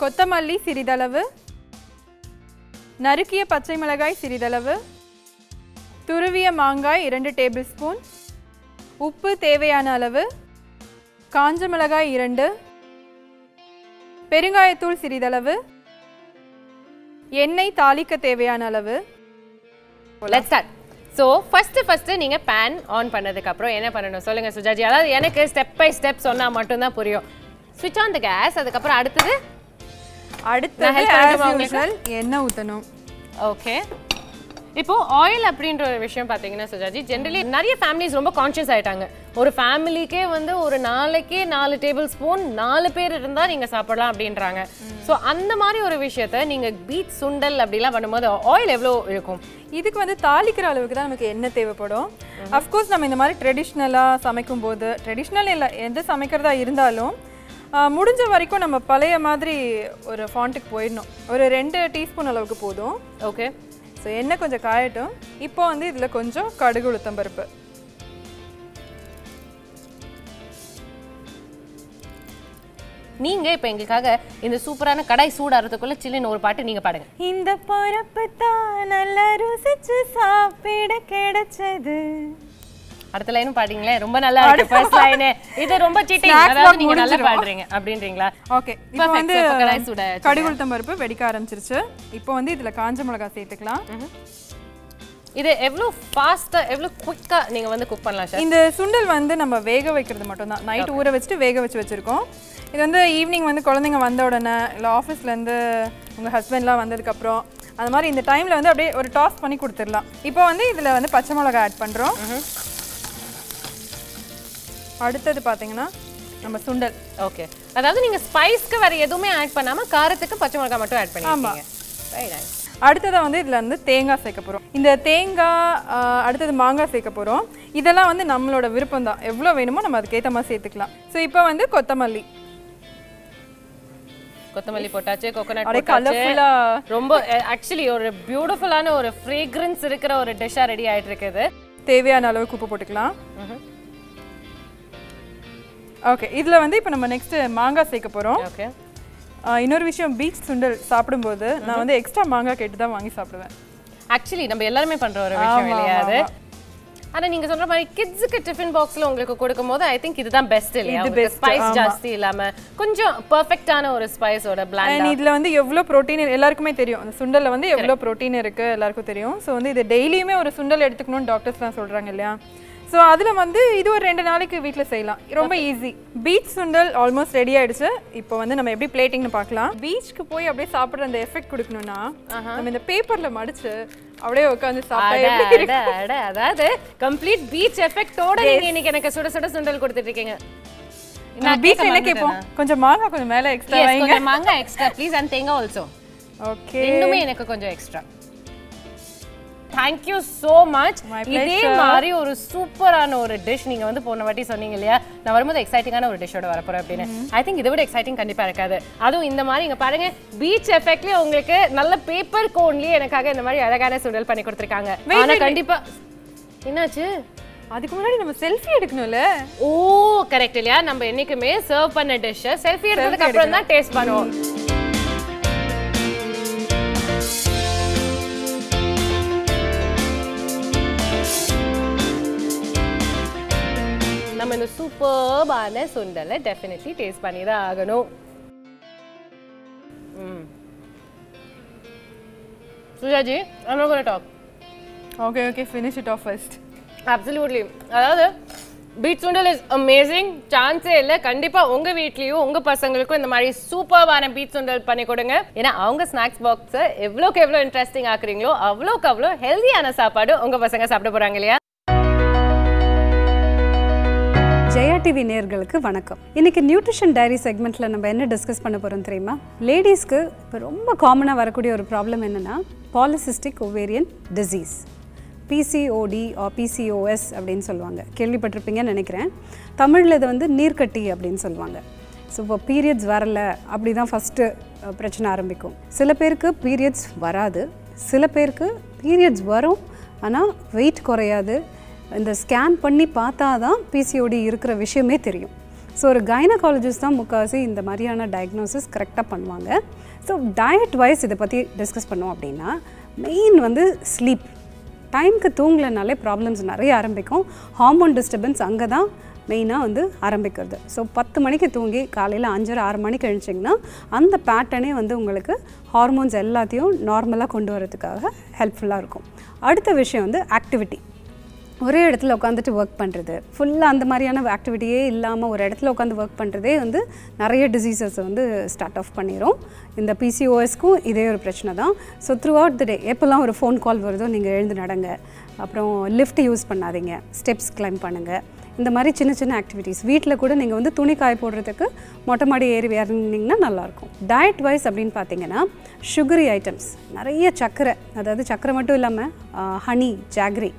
கொத்தமல்லி சிறிதளவு, நறுக்கிய பச்சை மிளகாய் சிறிதளவு, துருவிய மாங்காய் இரண்டு டேபிள் ஸ்பூன், உப்பு தேவையான அளவு, காஞ்ச மிளகாய் இரண்டு, பெருங்காயத்தூள் சிறிதளவு, எண்ணெய் தாளிக்க தேவையான அளவு. Let's start. So first first நீங்க pan on பண்ணதுக்கு அப்புறம் என்ன பண்ணனும் சொல்லுங்க சுஜாஜி. அதாவது எனக்கு step by step சொன்னா மட்டும் தான் புரியும். Switch on the gas. அதுக்கு அப்புறம் அடுத்து அடுத்து ஹெல்ப் என்ன ஊத்தணும்? ஓகே. இப்போ oil அப்படின்ற ஒரு விஷயம் பாத்தீங்கன்னா சுஜாஜி ஜெனரலி நிறைய families ரொம்ப கான்ஷியஸ் ஆயிட்டாங்க. ஒரு ஃபேமிலிக்கே வந்து ஒரு நாளைக்கு நாலு டேபிள் ஸ்பூன் நாலு பேர் இருந்தா நீங்க சாப்பிடலாம் அப்படின்றாங்க. ஸோ அந்த மாதிரி ஒரு விஷயத்த நீங்க பீச் சுண்டல் அப்படிலாம் பண்ணும்போது ஆயில் எவ்வளோ இருக்கும்? இதுக்கு வந்து தாளிக்கிற அளவுக்கு தான் நமக்கு எண்ணெய் தேவைப்படும். அஃப்கோர்ஸ் நம்ம இந்த மாதிரி ட்ரெடிஷ்னலாக சமைக்கும் போது ட்ரெடிஷ்னல் இல்லை எந்த சமைக்கிறதா இருந்தாலும் முடிஞ்ச வரைக்கும் நம்ம பழைய மாதிரி ஒரு ஃபாண்ட்டுக்கு போயிடணும். ஒரு ரெண்டு டீஸ்பூன் அளவுக்கு போதும். ஓகே ஸோ எண்ணெய் கொஞ்சம் காயட்டும். இப்போ வந்து இதில் கொஞ்சம் கடுகு உளுத்தம் பருப்பு நீங்க இப்ப எங்களுக்காக இந்த சூப்பரான கடாய் சூடாறதுக்குள்ள சில்லின ஒரு பாட்டு நீங்க பாடுங்க. இந்த பருப்பு தான் நல்ல ருசிச்சு சாப்பிட கிடைச்சது. அடுத்த லைனும் பாடுங்களே ரொம்ப நல்லா இருக்கு. ஃபர்ஸ்ட் லைன் இது ரொம்ப சீட்டிங். அதாவது நீங்க நல்லா பாடுறீங்க அப்படின்றீங்களா? ஓகே. இப்போ வந்து கடாய் சூடாயிடுச்சு. கடுகு உளுத்தம் பருப்பு வெடிக்க ஆரம்பிச்சிருச்சு. இப்போ வந்து இதல காஞ்ச மிளகாய் சேர்த்துக்கலாம். இது எவ்வளவு ஃபாஸ்டா எவ்வளவு குயிக்கா நீங்க வந்து குக் பண்ணலாம் சார்? இந்த சுண்டல் வந்து நம்ம வேக வைக்கிறது மட்டும் தான். நைட் ஊற வச்சிட்டு வேக வச்சு வச்சிருக்கோம். இது வந்து ஈவினிங் வந்து குழந்தைங்க வந்த உடனே இல்லை ஆஃபீஸ்லேருந்து உங்கள் ஹஸ்பண்ட்லாம் வந்ததுக்கப்புறம் அந்த மாதிரி இந்த டைமில் வந்து அப்படியே ஒரு டாஸ் பண்ணி கொடுத்துடலாம். இப்போ வந்து இதில் வந்து பச்சை மிளகா ஆட் பண்ணுறோம். அடுத்தது பார்த்தீங்கன்னா நம்ம சுண்டல். ஓகே அதாவது நீங்கள் ஸ்பைஸ்க்கு வேறு எதுவுமே ஆட் பண்ணாமல் காரத்துக்கு பச்சை மிளகா மட்டும் ஆட் பண்ணி. ஆமாம் அடுத்ததாக வந்து இதில் வந்து தேங்காய் சேர்க்க போகிறோம். இந்த தேங்காய் அடுத்தது மாங்காய் சேர்க்க போகிறோம். இதெல்லாம் வந்து நம்மளோட விருப்பம் தான் எவ்வளோ வேணுமோ நம்ம அதுக்கேற்ற மாதிரி சேர்த்துக்கலாம். ஸோ இப்போ வந்து கொத்தமல்லி கொத்தமல்லி போட்டாச்சு. கோகனட் போட்டாச்சு. கலர்ஃபுல்லா ரொம்ப एक्चुअली ஒரு பியூட்டிஃபுல்லான ஒரு ஃப்ரேக்ரன்ஸ் இருக்கிற ஒரு டிஷ்ஷா ரெடி ஆயிட்டு இருக்குது. தேவையான அளவுக்கு உப்பு போட்டுக்கலாம். ஓகே இதுல வந்து இப்போ நம்ம நெக்ஸ்ட் மாங்காய் சேர்க்க போறோம். ஓகே இன்னொரு விஷயம் பீச் சுண்டல் சாப்பிடும்போது நான் வந்து எக்ஸ்ட்ரா மாங்காய் கேட்டு தான் வாங்கி சாப்பிடுவேன். एक्चुअली நம்ம எல்லாரும் பண்ற ஒரு விஷயம் இல்லையா அது? ஆனா நீங்க சொல்ற மாதிரி கிட்ஸ்க்கு டிஃபன் பாக்ஸ்ல உங்களுக்கு கொடுக்கும்போது ஐ திங்க் இதுதான் பெஸ்ட் இல்லையா? இது ஸ்பைஸ் ஜாஸ்தி இல்லாம கொஞ்சம் பெர்ஃபெக்ட்டான ஒரு ஸ்பைஸோட பிளெண்ட். and இதுல வந்து எவ்வளவு புரோட்டீன் எல்லாருக்குமே தெரியும். அந்த சுண்டல்ல வந்து எவ்வளவு புரோட்டீன் இருக்கு எல்லாருக்கும் தெரியும். சோ வந்து இது டெய்லியுமே ஒரு சுண்டல் எடுத்துக்கணும் டாக்டர்ஸ்லாம் சொல்றாங்க இல்லையா? சோ அதுல வந்து இது ஒரு ரெண்டு நாளைக்கு வீட்ல செய்யலாம். ரொம்ப ஈஸி. பீச் சுண்டல் ஆல்மோஸ்ட் ரெடி ஆயிடுச்சு. இப்போ வந்து நம்ம எப்படி பிளேட்டிங்னு பார்க்கலாம். பீச்சுக்கு போய் அப்படியே சாப்பிடுற அந்த எஃபெக்ட் கொடுக்கணும்னா நம்ம இந்த பேப்பர்ல மடிச்சு அப்படியே உட்கார்ந்து சாப்பிட்டா எப்படி இருக்கு? அதாவது கம்ப்ளீட் பீச் எஃபெக்ட்டோட நீங்க இன்னைக்கு எனக்கு சுட சுட சுண்டல் கொடுத்துட்டு இருக்கீங்க. நான் பீச் என்ன கேப்போம்? கொஞ்சம் மாங்கா கொஞ்சம் மேல எக்ஸ்ட்ரா வைங்க. கொஞ்சம் மாங்கா எக்ஸ்ட்ரா ப்ளீஸ் and தேங்காய் ஆல்சோ. ஓகே இன்னுமே எனக்கு கொஞ்சம் extra. Thank you so much. இதே மாதிரி ஒரு சூப்பரான ஒரு டிஷ் நீங்க வந்து போன வாட்டி சொன்னீங்க இல்லையா? நான் வரும்போது எக்ஸைட்டிங்கான ஒரு டிஷ்ஷோட வர போறேன் அப்படின்னு. ஐ திங்க் இதை விட எக்ஸைட்டிங் கண்டிப்பா இருக்காது. அதுவும் இந்த மாதிரி இங்க பாருங்க பீச் எஃபெக்ட்லயே உங்களுக்கு நல்ல பேப்பர் கோன்லயே எனக்காக இந்த மாதிரி அழகான சுண்டல் பண்ணி கொடுத்திருக்காங்க. ஆனா கண்டிப்பா என்னாச்சு? அதுக்கு முன்னாடி நம்ம செல்ஃபி எடுக்கணும்ல. ஓ கரெக்ட் இல்லையா? நம்ம என்னைக்குமே சர்வ் பண்ண டிஷ் செல்ஃபி எடுத்ததுக்கு அப்புறம் தான் டேஸ்ட் பண்ணுவோம். நம்ம இந்த சூப்பர்பான சுண்டலை டெஃபினெட்லி டேஸ்ட் பண்ணி தான் ஆகணும். Suja ji, I'm not going to talk. Okay, okay, finish it off first. Absolutely. Adhaadu, beet sundal is amazing. Chance illa kandipa unga veetliyo unga pasangalukku indha mari supervana beet sundal panni kodunga. Ena avanga snacks box evlo evlo interesting aakringlo avlo avlo healthy ana saapadu unga pasanga saapda poranga illaya. J R T V நேயர்களுக்கு வணக்கம். இன்னைக்கு nutrition diary செக்மெண்ட்ல நம்ம என்ன discuss பண்ண போறோம் தெரியுமா? லேடீஸ்க்கு இப்போ ரொம்ப காமனா வரக்கூடிய ஒரு problem என்னன்னா polycystic ovarian disease. P C O D or P C O S அப்படினு சொல்வாங்க. கேள்விப்பட்டிருப்பீங்கன்னு நினைக்கிறேன். தமிழ்ல இது வந்து நீர்க்கட்டி அப்படினு சொல்வாங்க. சோ இப்போ பீரியட்ஸ் வரல அப்படி தான் ஃபர்ஸ்ட் பிரச்சனை ஆரம்பிக்கும். சில பேருக்கு பீரியட்ஸ் வராது. சில பேருக்கு பீரியட்ஸ் வரும் ஆனா weight குறையாது. இந்த ஸ்கேன் பண்ணி பார்த்தா தான் P C O D இருக்கிற விஷயமே தெரியும். ஸோ ஒரு கைனகாலஜிஸ்ட் தான் முக்காசி இந்த மாதிரியான டயக்னோசிஸ் கரெக்டாக பண்ணுவாங்க. ஸோ டயட் வைஸ் இதை பற்றி டிஸ்கஸ் பண்ணோம் அப்படின்னா மெயின் வந்து ஸ்லீப். டைமுக்கு தூங்கலைனாலே ப்ராப்ளம்ஸ் நிறைய ஆரம்பிக்கும். ஹார்மோன் டிஸ்டர்பன்ஸ் அங்கே தான் மெயினாக வந்து ஆரம்பிக்கிறது. ஸோ பத்து மணிக்கு தூங்கி காலையில் அஞ்சரை ஆறு மணிக்கு எழுந்திங்கன்னா அந்த பேட்டர்னே வந்து உங்களுக்கு ஹார்மோன்ஸ் எல்லாத்தையும் நார்மலாக கொண்டு வரதுக்காக ஹெல்ப்ஃபுல்லாக இருக்கும். அடுத்த விஷயம் வந்து ஆக்டிவிட்டி. ஒரே இடத்துல உட்காந்துட்டு ஒர்க் பண்ணுறது ஃபுல்லாக அந்த மாதிரியான ஆக்டிவிட்டியே இல்லாமல் ஒரு இடத்துல உட்காந்து ஒர்க் பண்ணுறதே வந்து நிறைய டிசீசஸை வந்து ஸ்டார்ட் ஆஃப் பண்ணிடும். இந்த P C O S-க்கும் இதே ஒரு பிரச்சனை தான். So throughout the day எப்போல்லாம் ஒரு ஃபோன் கால் வருதோ நீங்கள் எழுந்து நடங்க, அப்புறம் லிஃப்ட் யூஸ் பண்ணாதீங்க, ஸ்டெப்ஸ் கிளைம் பண்ணுங்கள், இந்த மாதிரி சின்ன சின்ன ஆக்டிவிட்டீஸ். வீட்டில் கூட நீங்கள் வந்து துணி காய போடுறதுக்கு மொட்டை மாடி ஏறி இறங்கினீங்கன்னா நல்லாயிருக்கும். டயட் வைஸ் அப்படின்னு பார்த்தீங்கன்னா சுகரி ஐட்டம்ஸ் நிறைய, சர்க்கரை, அதாவது சர்க்கரை மட்டும் இல்லாமல் ஹனி, ஜாகரி,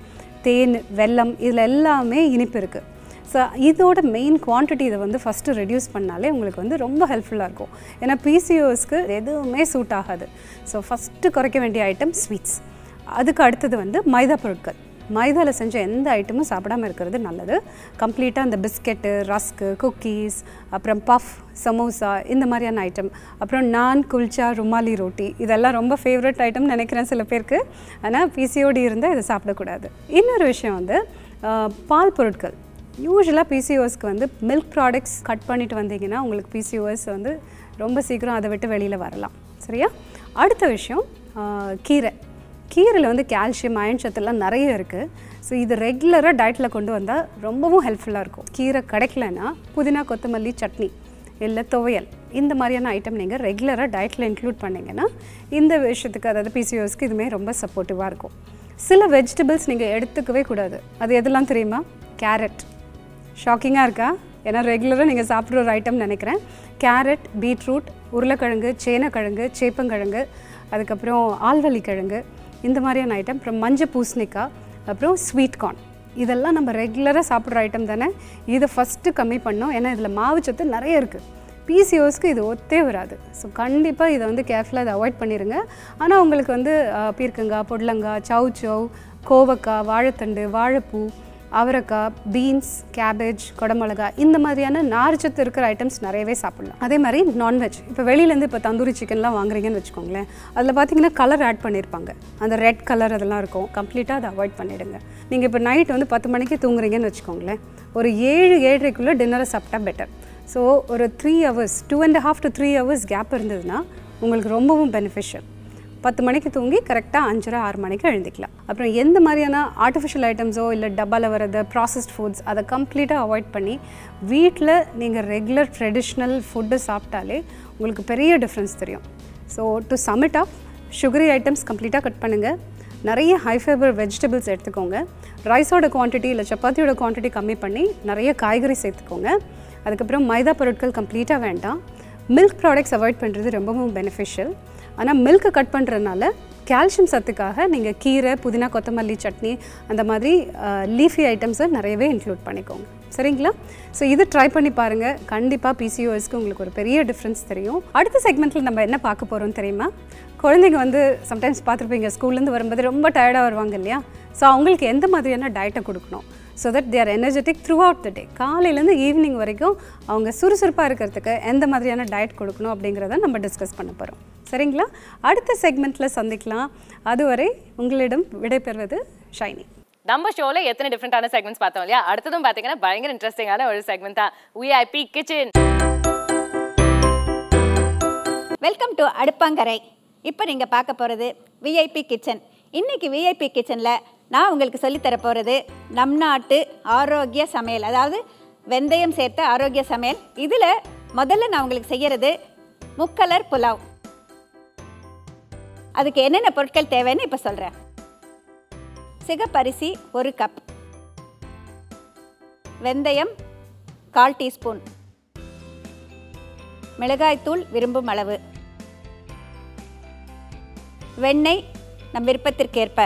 தேன், வெல்லம், இதில் எல்லாமே இனிப்பு இருக்குது. ஸோ இதோட மெயின் குவான்டிட்டி இதை வந்து ஃபஸ்ட்டு ரெடியூஸ் பண்ணாலே உங்களுக்கு வந்து ரொம்ப ஹெல்ப்ஃபுல்லாக இருக்கும். ஏன்னா P C O S-க்கு எதுவுமே சூட் ஆகாது. ஸோ ஃபஸ்ட்டு குறைக்க வேண்டிய ஐட்டம் ஸ்வீட்ஸ். அதுக்கு அடுத்தது வந்து மைதா பொருட்கள். மைதாவில் செஞ்ச எந்த ஐட்டமும் சாப்பிடாமல் இருக்கிறது நல்லது. கம்ப்ளீட்டாக அந்த பிஸ்கெட்டு, ரஸ்க்கு, குக்கீஸ், அப்புறம் பஃப், சமோசா, இந்த மாதிரியான ஐட்டம், அப்புறம் நான், குல்ச்சா, ருமாலி ரொட்டி, இதெல்லாம் ரொம்ப ஃபேவரட் ஐட்டம்னு நினைக்கிறேன் சில பேருக்கு. ஆனால் P C O D இருந்தால் இதை சாப்பிடக்கூடாது. இன்னொரு விஷயம் வந்து பால் பொருட்கள். யூஸ்வலாக P C O S-க்கு வந்து மில்க் ப்ராடக்ட்ஸ் கட் பண்ணிட்டு வந்தீங்கன்னா உங்களுக்கு P C O S வந்து ரொம்ப சீக்கிரம் அதை விட்டு வெளியில் வரலாம். சரியா? அடுத்த விஷயம் கீரை. கீரையில் வந்து கால்சியம், அயன் சத்தெல்லாம் நிறைய இருக்குது. ஸோ இது ரெகுலராக டயட்டில் கொண்டு வந்தால் ரொம்பவும் ஹெல்ப்ஃபுல்லாக இருக்கும். கீரை கிடைக்கலன்னா புதினா, கொத்தமல்லி சட்னி இல்லை துவையல், இந்த மாதிரியான ஐட்டம் நீங்கள் ரெகுலராக டயட்டில் இன்க்ளூட் பண்ணிங்கன்னா இந்த விஷயத்துக்கு, அதாவது P C O S-க்கு இதுவுமே ரொம்ப சப்போர்ட்டிவாக இருக்கும். சில வெஜிடபிள்ஸ் நீங்கள் எடுத்துக்கவே கூடாது. அது எதெல்லாம் தெரியுமா? கேரட். ஷாக்கிங்காக இருக்கா? ஏன்னா ரெகுலராக நீங்கள் சாப்பிட்ற ஒரு ஐட்டம் நினைக்கிறேன். கேரட், பீட்ரூட், உருளைக்கிழங்கு, சேனக்கிழங்கு, சேப்பங்கிழங்கு, அதுக்கப்புறம் ஆல்வலிக்கிழங்கு, இந்த மாதிரியான ஐட்டம், அப்புறம் மஞ்சள் பூசணிக்காய், அப்புறம் ஸ்வீட் கார்ன், இதெல்லாம் நம்ம ரெகுலராக சாப்பிட்ற ஐட்டம் தானே. இதை ஃபஸ்ட்டு கம்மி பண்ணோம். ஏன்னா இதில் மாவுச்சத்து நிறைய இருக்குது. P C O S-க்கு இது ஒத்தே வராது. ஸோ கண்டிப்பாக இதை வந்து கேர்ஃபுல்லாக இதை அவாய்ட் பண்ணிடுங்க. ஆனால் உங்களுக்கு வந்து பீர்க்கங்காய், பொடலங்காய், சவு சவு, கோவக்காய், வாழைத்தண்டு, வாழைப்பூ, அவரைக்காய், பீன்ஸ், கேபேஜ், குடமிளகா, இந்த மாதிரியான நார்ச்சத்து இருக்கிற ஐட்டம்ஸ் நிறையவே சாப்பிடலாம். அதே மாதிரி நான்வெஜ். இப்போ வெளியிலேருந்து இப்போ தந்தூரி சிக்கன்லாம் வாங்குறீங்கன்னு வச்சுக்கோங்களேன், அதில் பார்த்தீங்கன்னா கலர் ஆட் பண்ணியிருப்பாங்க, அந்த ரெட் கலர் அதெல்லாம் இருக்கும். கம்ப்ளீட்டாக அதை அவாய்ட் பண்ணிவிடுங்க. நீங்கள் இப்போ நைட் வந்து பத்து மணிக்கு தூங்குறீங்கன்னு வச்சுக்கோங்களேன், ஒரு ஏழு ஏழரைக்குள்ளே டின்னரை சாப்பிட்டா பெட்டர். ஸோ ஒரு three hours two and half to three hours gap இருந்ததுன்னா உங்களுக்கு ரொம்பவும் பெனிஃபிஷியல். பத்து மணிக்கு தூங்கி கரெக்டாக அஞ்சரை ஆறு மணிக்கு எழுந்திக்கலாம். அப்புறம் எந்த மாதிரியான ஆர்டிஃபிஷியல் ஐட்டம்ஸோ இல்லை டப்பாவில் வரது ப்ராசஸ்ட் ஃபுட்ஸ் அதை கம்ப்ளீட்டாக அவாய்ட் பண்ணி வீட்டில் நீங்கள் ரெகுலர் ட்ரெடிஷ்னல் ஃபுட்டு சாப்பிட்டாலே உங்களுக்கு பெரிய டிஃப்ரென்ஸ் தெரியும். So to sum it up, sugary items கம்ப்ளீட்டாக கட் பண்ணுங்கள், நிறைய ஹை ஃபைபர் வெஜிடபிள்ஸ் எடுத்துக்கோங்க, ரைஸோட குவான்டிட்டி இல்லை சப்பாத்தியோட குவான்டிட்டி கம்மி பண்ணி நிறைய காய்கறி சேர்த்துக்கோங்க, அதுக்கப்புறம் மைதா பொருட்கள் கம்ப்ளீட்டாக வேண்டாம், மில்க் ப்ராடக்ட்ஸ் அவாய்ட் பண்ணுறது ரொம்பவும் பெனிஃபிஷியல். ஆனால் மில்கை கட் பண்ணுறதுனால கால்சியம் சத்துக்காக நீங்கள் கீரை, புதினா, கொத்தமல்லி சட்னி, அந்த மாதிரி லீஃபி ஐட்டம்ஸை நிறையவே இன்க்ளூட் பண்ணிக்கோங்க. சரிங்களா? ஸோ இது ட்ரை பண்ணி பாருங்கள். கண்டிப்பாக P C O S-க்கு உங்களுக்கு ஒரு பெரிய டிஃப்ரென்ஸ் தெரியும். அடுத்த செக்மெண்ட்டில் நம்ம என்ன பார்க்க போகிறோம் தெரியுமா? குழந்தைங்க வந்து சம்டைம்ஸ் பார்த்துருப்பீங்க, ஸ்கூல்லேருந்து வரும்போது ரொம்ப டயர்டாக வருவாங்க இல்லையா? ஸோ அவங்களுக்கு எந்த மாதிரியான டயட்டை கொடுக்கணும் so that they are energetic throughout the day. காலையிலேருந்து ஈவினிங் வரைக்கும் அவங்க சுறுசுறுப்பாக இருக்கிறதுக்கு எந்த மாதிரியான டயட் கொடுக்கணும் அப்படிங்கிறத நம்ம டிஸ்கஸ் பண்ண போகிறோம். சரிங்களா? அடுத்த செக்மெண்ட்டில் சந்திக்கலாம். அதுவரை உங்களிடம் விடைபெறுவது ஷைனி. நம்ம ஷோல எத்தனை டிஃபரெண்டான செக்மெண்ட்ஸ் பார்த்தோம் இல்லையா? அடுத்ததும் பாத்தீங்கன்னா பயங்கர இன்ட்ரெஸ்டிங்கான ஒரு செக்மெண்ட் தான் V I P Kitchen. Welcome to அடுப்பாங்கரை. இப்போ நீங்க பார்க்க போறது V I P Kitchen. இன்னைக்கு V I P Kitchenல நான் உங்களுக்கு சொல்லி தர போறது நம் நாட்டு ஆரோக்கிய சமையல், அதாவது வெந்தயம் சேர்த்த ஆரோக்கிய சமையல். இதுல முதல்ல நான் உங்களுக்கு செய்யறது முக்கலர் புலாவ். அதுக்கு என்னென்ன பொருட்கள் தேவைன்னு இப்போ சொல்கிறேன். சிகப்பரிசி ஒரு கப், வெந்தயம் கால் டீஸ்பூன், மிளகாய்த்தூள் விரும்பும் அளவு, வெண்ணெய் நம் விருப்பத்திற்கேற்ப,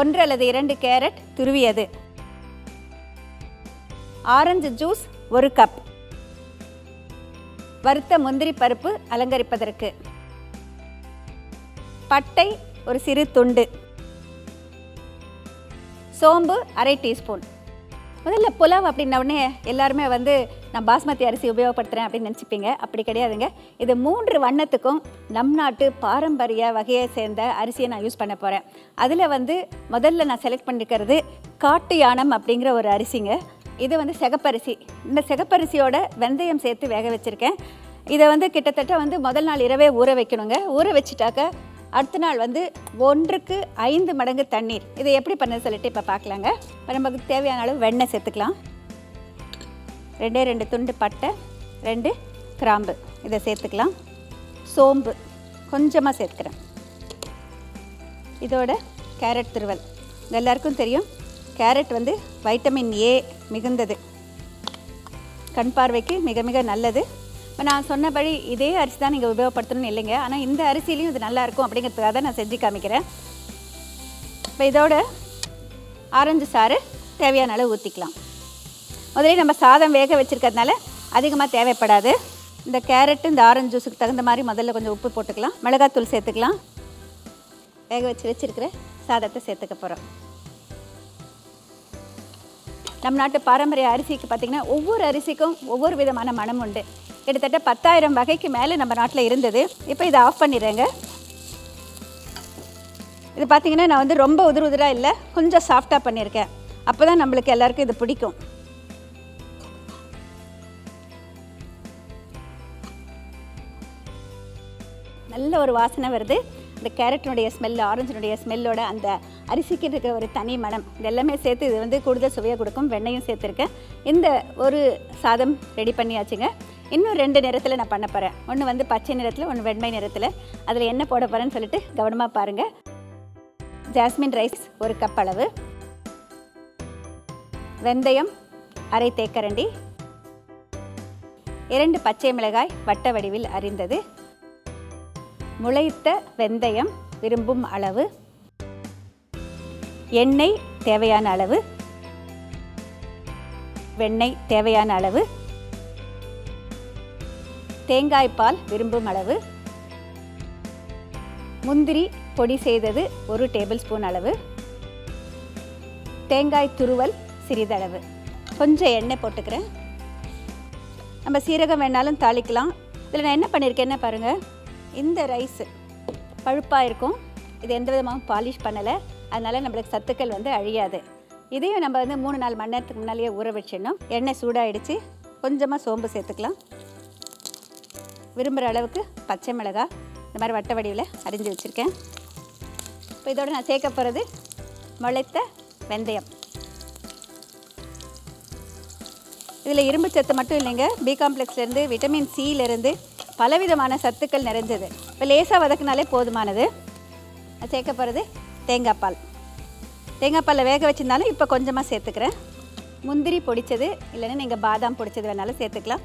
ஒன்று அல்லது இரண்டு கேரட் துருவியது, ஆரஞ்சு ஜூஸ் ஒரு கப், வறுத்த முந்திரி பருப்பு அலங்கரிப்பதற்கு, பட்டை ஒரு சிறு துண்டு, சோம்பு அரை டீஸ்பூன். முதல்ல புலாவ் அப்படின்ன உடனே எல்லாருமே வந்து நான் பாஸ்மதி அரிசி உபயோகப்படுத்துகிறேன் அப்படின்னு நினச்சிப்பீங்க. அப்படி கிடையாதுங்க. இது மூன்று வண்ணத்துக்கும் நம் நாட்டு பாரம்பரிய வகையை சேர்ந்த அரிசியை நான் யூஸ் பண்ண போகிறேன். அதில் வந்து முதல்ல நான் செலக்ட் பண்ணிருக்கிறது காட்டு யானம் அப்படிங்கிற ஒரு அரிசிங்க. இது வந்து சிகப்பரிசி. இந்த சிகப்பரிசியோட வெந்தயம் சேர்த்து வேக வச்சுருக்கேன். இதை வந்து கிட்டத்தட்ட வந்து முதல் நாள் இரவே ஊற வைக்கணுங்க. ஊற வச்சுட்டாக்க அடுத்த நாள் வந்து ஒன்றுக்கு ஐந்து மடங்கு தண்ணீர். இதை எப்படி பண்ணது சொல்லிட்டு இப்போ பார்க்கலாங்க. இப்போ நமக்கு தேவையான அளவு வெண்ணெய் சேர்த்துக்கலாம். ரெண்டே ரெண்டு துண்டு பட்டை, ரெண்டு கிராம்பு இதை சேர்த்துக்கலாம். சோம்பு கொஞ்சமாக சேர்த்துக்கிறேன். இதோட கேரட் துருவல். இது எல்லாருக்கும் தெரியும், கேரட் வந்து வைட்டமின் ஏ மிகுந்தது, கண் பார்வைக்கு மிக மிக நல்லது. இப்போ நான் சொன்னபடி இதே அரிசி தான் நீங்கள் உபயோகப்படுத்தணும்னு இல்லைங்க, ஆனால் இந்த அரிசிலையும் இது நல்லாயிருக்கும் அப்படிங்கிறதுக்காக தான் நான் செஞ்சு காமிக்கிறேன். இப்போ இதோட ஆரஞ்சு சாறு தேவையான அளவு ஊற்றிக்கலாம். முதலே நம்ம சாதம் வேக வச்சுருக்கிறதுனால அதிகமாக தேவைப்படாது. இந்த கேரட்டு இந்த ஆரஞ்சு ஜூஸுக்கு தகுந்த மாதிரி முதல்ல கொஞ்சம் உப்பு போட்டுக்கலாம், மிளகாத்தூள் சேர்த்துக்கலாம். வேக வச்சு வச்சுருக்கிற சாதத்தை சேர்த்துக்க போகிறோம். நம் நாட்டு பாரம்பரிய அரிசிக்கு பார்த்திங்கன்னா ஒவ்வொரு அரிசிக்கும் ஒவ்வொரு விதமான மனம் உண்டு. கிட்டத்தட்ட பத்தாயிரம் வகைக்கு மேலே நம்ம நாட்டில் இருந்தது. இப்போ இதை ஆஃப் பண்ணிடுறேங்க. இது பார்த்திங்கன்னா நான் வந்து ரொம்ப உதிர் உதிராக இல்லை, கொஞ்சம் சாஃப்டாக பண்ணியிருக்கேன். அப்போ தான் நம்மளுக்கு எல்லாருக்கும் இது பிடிக்கும். நல்ல ஒரு வாசனை வருது. இந்த கேரட்டினுடைய ஸ்மெல், ஆரஞ்சினுடைய ஸ்மெல்லோட அந்த அரிசிக்கு இருக்கிற ஒரு தனி மனம், இது எல்லாமே சேர்த்து இது வந்து கூடுதல் சுவையை கொடுக்கும். வெண்ணையும் சேர்த்துருக்கேன். இந்த ஒரு சாதம் ரெடி பண்ணியாச்சுங்க. இன்னும் ரெண்டு நிறத்தில் நான் பண்ண போகிறேன். ஒன்று வந்து பச்சை நிறத்தில், ஒன்று வெண்மை நிறத்தில். அதில் என்ன போட போகிறேன்னு சொல்லிட்டு கவனமாக பாருங்கள். ஜாஸ்மின் ரைஸ் ஒரு கப் அளவு, வெந்தயம் அரை தேக்கரண்டி, இரண்டு பச்சை மிளகாய் வட்ட வடிவில் அரிந்தது, முளைத்த வெந்தயம் விரும்பும் அளவு, எண்ணெய் தேவையான அளவு, வெண்ணெய் தேவையான அளவு, தேங்காய்பால் விரும்பும் அளவு, முந்திரி பொடி செய்தது ஒரு டேபிள் ஸ்பூன் அளவு, தேங்காய் துருவல் சிறிதளவு, கொஞ்சம் எண்ணெய் போட்டுக்கிறேன். நம்ம சீரகம் வேணாலும் தாளிக்கலாம். இதில் நான் என்ன பண்ணியிருக்கேன்னா பாருங்கள், இந்த ரைஸு பழுப்பாக இருக்கும், இது எந்த விதமாக பாலிஷ் பண்ணலை, அதனால் நம்மளுக்கு சத்துக்கள் வந்து அழியாது. இதையும் நம்ம வந்து மூணு நாலு மணி நேரத்துக்கு முன்னாலேயே ஊற வச்சிடணும். எண்ணெய் சூடாகிடுச்சு. கொஞ்சமாக சோம்பு சேர்த்துக்கலாம். விரும்புகிற அளவுக்கு பச்சை மிளகாய் இந்த மாதிரி வட்ட வடிவில் அரிஞ்சு வச்சுருக்கேன். இப்போ இதோடு நான் சேர்க்க போகிறது முளைத்த வெந்தயம். இதில் இரும்பு சத்து மட்டும் இல்லைங்க, பி காம்ப்ளெக்ஸ்லேருந்து விட்டமின் சியிலேருந்து பலவிதமான சத்துக்கள் நிறைஞ்சது. இப்போ லேசாக வதக்கினாலே போதுமானது. நான் சேர்க்க போகிறது தேங்காய் பால். தேங்காய் பாலில் வேக வச்சுருந்தாலும் இப்போ கொஞ்சமாக சேர்த்துக்கிறேன். முந்திரி பொடித்தது இல்லைன்னா நீங்கள் பாதாம் பொடித்தது வேணாலும் சேர்த்துக்கலாம்.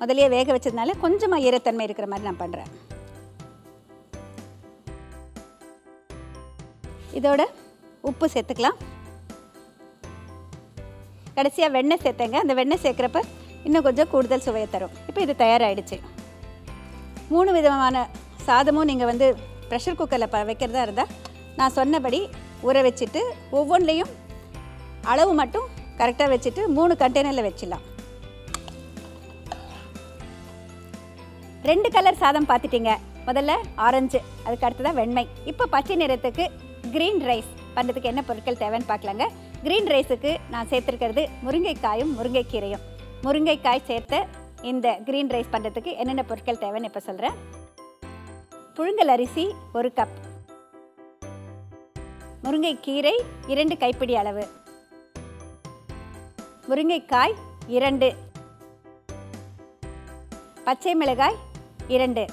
முதலே வேக வச்சதுனால கொஞ்சமாக ஈரத்தன்மை இருக்கிற மாதிரி நான் பண்ணுறேன். இதோட உப்பு சேர்த்துக்கலாம். கடைசியாக வெண்ணெய் சேர்த்தங்க. அந்த வெண்ணெய் சேர்க்குறப்ப இன்னும் கொஞ்சம் கூடுதல் சுவையை தரும். இப்போ இது தயாராகிடுச்சு. மூணு விதமான சாதமும் நீங்கள் வந்து ப்ரெஷர் குக்கரில் ப வைக்கிறதா இருந்தால் நான் சொன்னபடி ஊற வச்சுட்டு ஒவ்வொன்றிலையும் அளவு மட்டும் கரெக்டாக வச்சுட்டு மூணு கண்டெய்னரில் வச்சிடலாம். ரெண்டு கலர் சாதம் பார்த்துட்டிங்க. முதல்ல ஆரஞ்சு, அதுக்கு அடுத்ததான் வெண்மை. இப்போ பச்சை நிறத்துக்கு க்ரீன் ரைஸ் பண்ணுறதுக்கு என்ன பொருட்கள் தேவைன்னு பார்க்கலாங்க. க்ரீன் ரைஸுக்கு நான் சேர்த்துருக்கிறது முருங்கைக்காயும் முருங்கைக்கீரையும். முருங்கைக்காய் சேர்த்து இந்த க்ரீன் ரைஸ் பண்ணுறதுக்கு என்னென்ன பொருட்கள் தேவைன்னு இப்போ சொல்கிறேன். புழுங்கல் அரிசி ஒரு கப், முருங்கைக்கீரை இரண்டு கைப்பிடி அளவு, முருங்கைக்காய் இரண்டு, பச்சை மிளகாய் இரண்டு,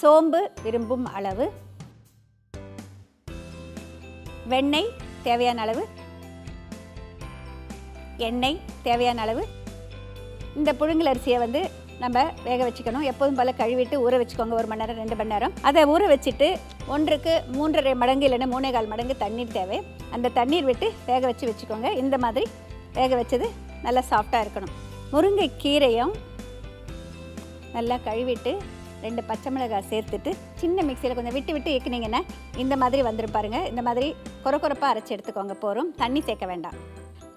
சோம்பு விரும்பும் அளவு, வெண்ணெய் தேவையான அளவு, எண்ணெய் தேவையான அளவு. இந்த புழுங்கல் அரிசியை வந்து நம்ம வேக வச்சுக்கணும். எப்போதும் போல் கழுவிட்டு ஊற வச்சுக்கோங்க. ஒரு மணி நேரம் ரெண்டு மணி நேரம் அதை ஊற வச்சுட்டு ஒன்றுக்கு மூன்றரை மடங்கு இல்லைன்னா மூணே கால் மடங்கு தண்ணீர் தேவை. அந்த தண்ணீர் விட்டு வேக வச்சு வச்சுக்கோங்க. இந்த மாதிரி வேக வச்சது நல்லா சாஃப்டாக இருக்கணும். முருங்கைக்கீரையும் நல்லா கழுவிட்டு ரெண்டு பச்சை மிளகாய் சேர்த்துட்டு சின்ன மிக்சியில் கொஞ்சம் விட்டு விட்டு இயக்குனீங்கன்னா இந்த மாதிரி வந்துடும் பாருங்கள். இந்த மாதிரி குறை குறைப்பாக அரைச்சி எடுத்துக்கோங்க போகிறோம், தண்ணி சேர்க்க வேண்டாம்.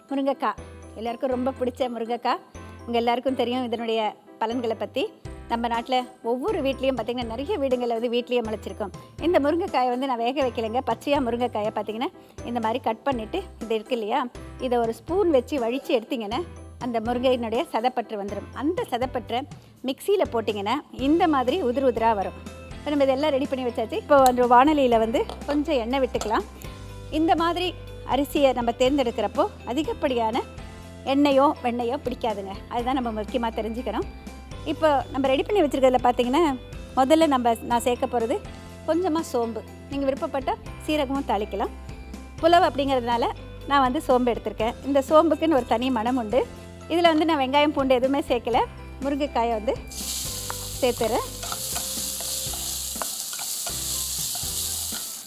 முருங்கைக்காய் எல்லாருக்கும் ரொம்ப பிடிச்ச முருங்கைக்காய். உங்கள் எல்லாருக்கும் தெரியும் இதனுடைய பலன்களை பற்றி. நம்ம நாட்டில் ஒவ்வொரு வீட்லேயும் பார்த்திங்கன்னா நிறைய வீடுங்களில் வந்து வீட்லேயே முளைச்சிருக்கோம். இந்த முருங்கைக்காயை வந்து நான் வேக வைக்கலைங்க. பச்சையாக முருங்கைக்காயை பார்த்திங்கன்னா இந்த மாதிரி கட் பண்ணிவிட்டு இது இருக்கு இல்லையா, இதை ஒரு ஸ்பூன் வச்சு வழித்து எடுத்திங்கன்னா அந்த முருங்கையினுடைய சதப்பற்று வந்துடும். அந்த சதப்பற்றை மிக்சியில் போட்டிங்கன்னா இந்த மாதிரி உதிர் உதிராக வரும். இப்போ நம்ம இதெல்லாம் ரெடி பண்ணி வச்சாச்சு. இப்போ அந்த வானலியில் வந்து கொஞ்சம் எண்ணெய் விட்டுக்கலாம். இந்த மாதிரி அரிசியை நம்ம தேர்ந்தெடுக்கிறப்போ அதிகப்படியான எண்ணெயோ வெண்ணெயோ பிடிக்காதுங்க. அதுதான் நம்ம முக்கியமாக தெரிஞ்சுக்கணும். இப்போ நம்ம ரெடி பண்ணி வச்சுருக்கிறதுல பார்த்திங்கன்னா முதல்ல நம்ம நான் சேர்க்க போகிறது கொஞ்சமாக சோம்பு. நீங்கள் விருப்பப்பட்டால் சீரகமும் தாளிக்கலாம். புலவு அப்படிங்கிறதுனால நான் வந்து சோம்பு எடுத்திருக்கேன். இந்த சோம்புக்குன்னு ஒரு தனி மனம் உண்டு. இதில் வந்து நான் வெங்காயம் பூண்டு எதுவுமே சேர்க்கலை. முருங்கைக்காயை வந்து சேர்த்துறேன்.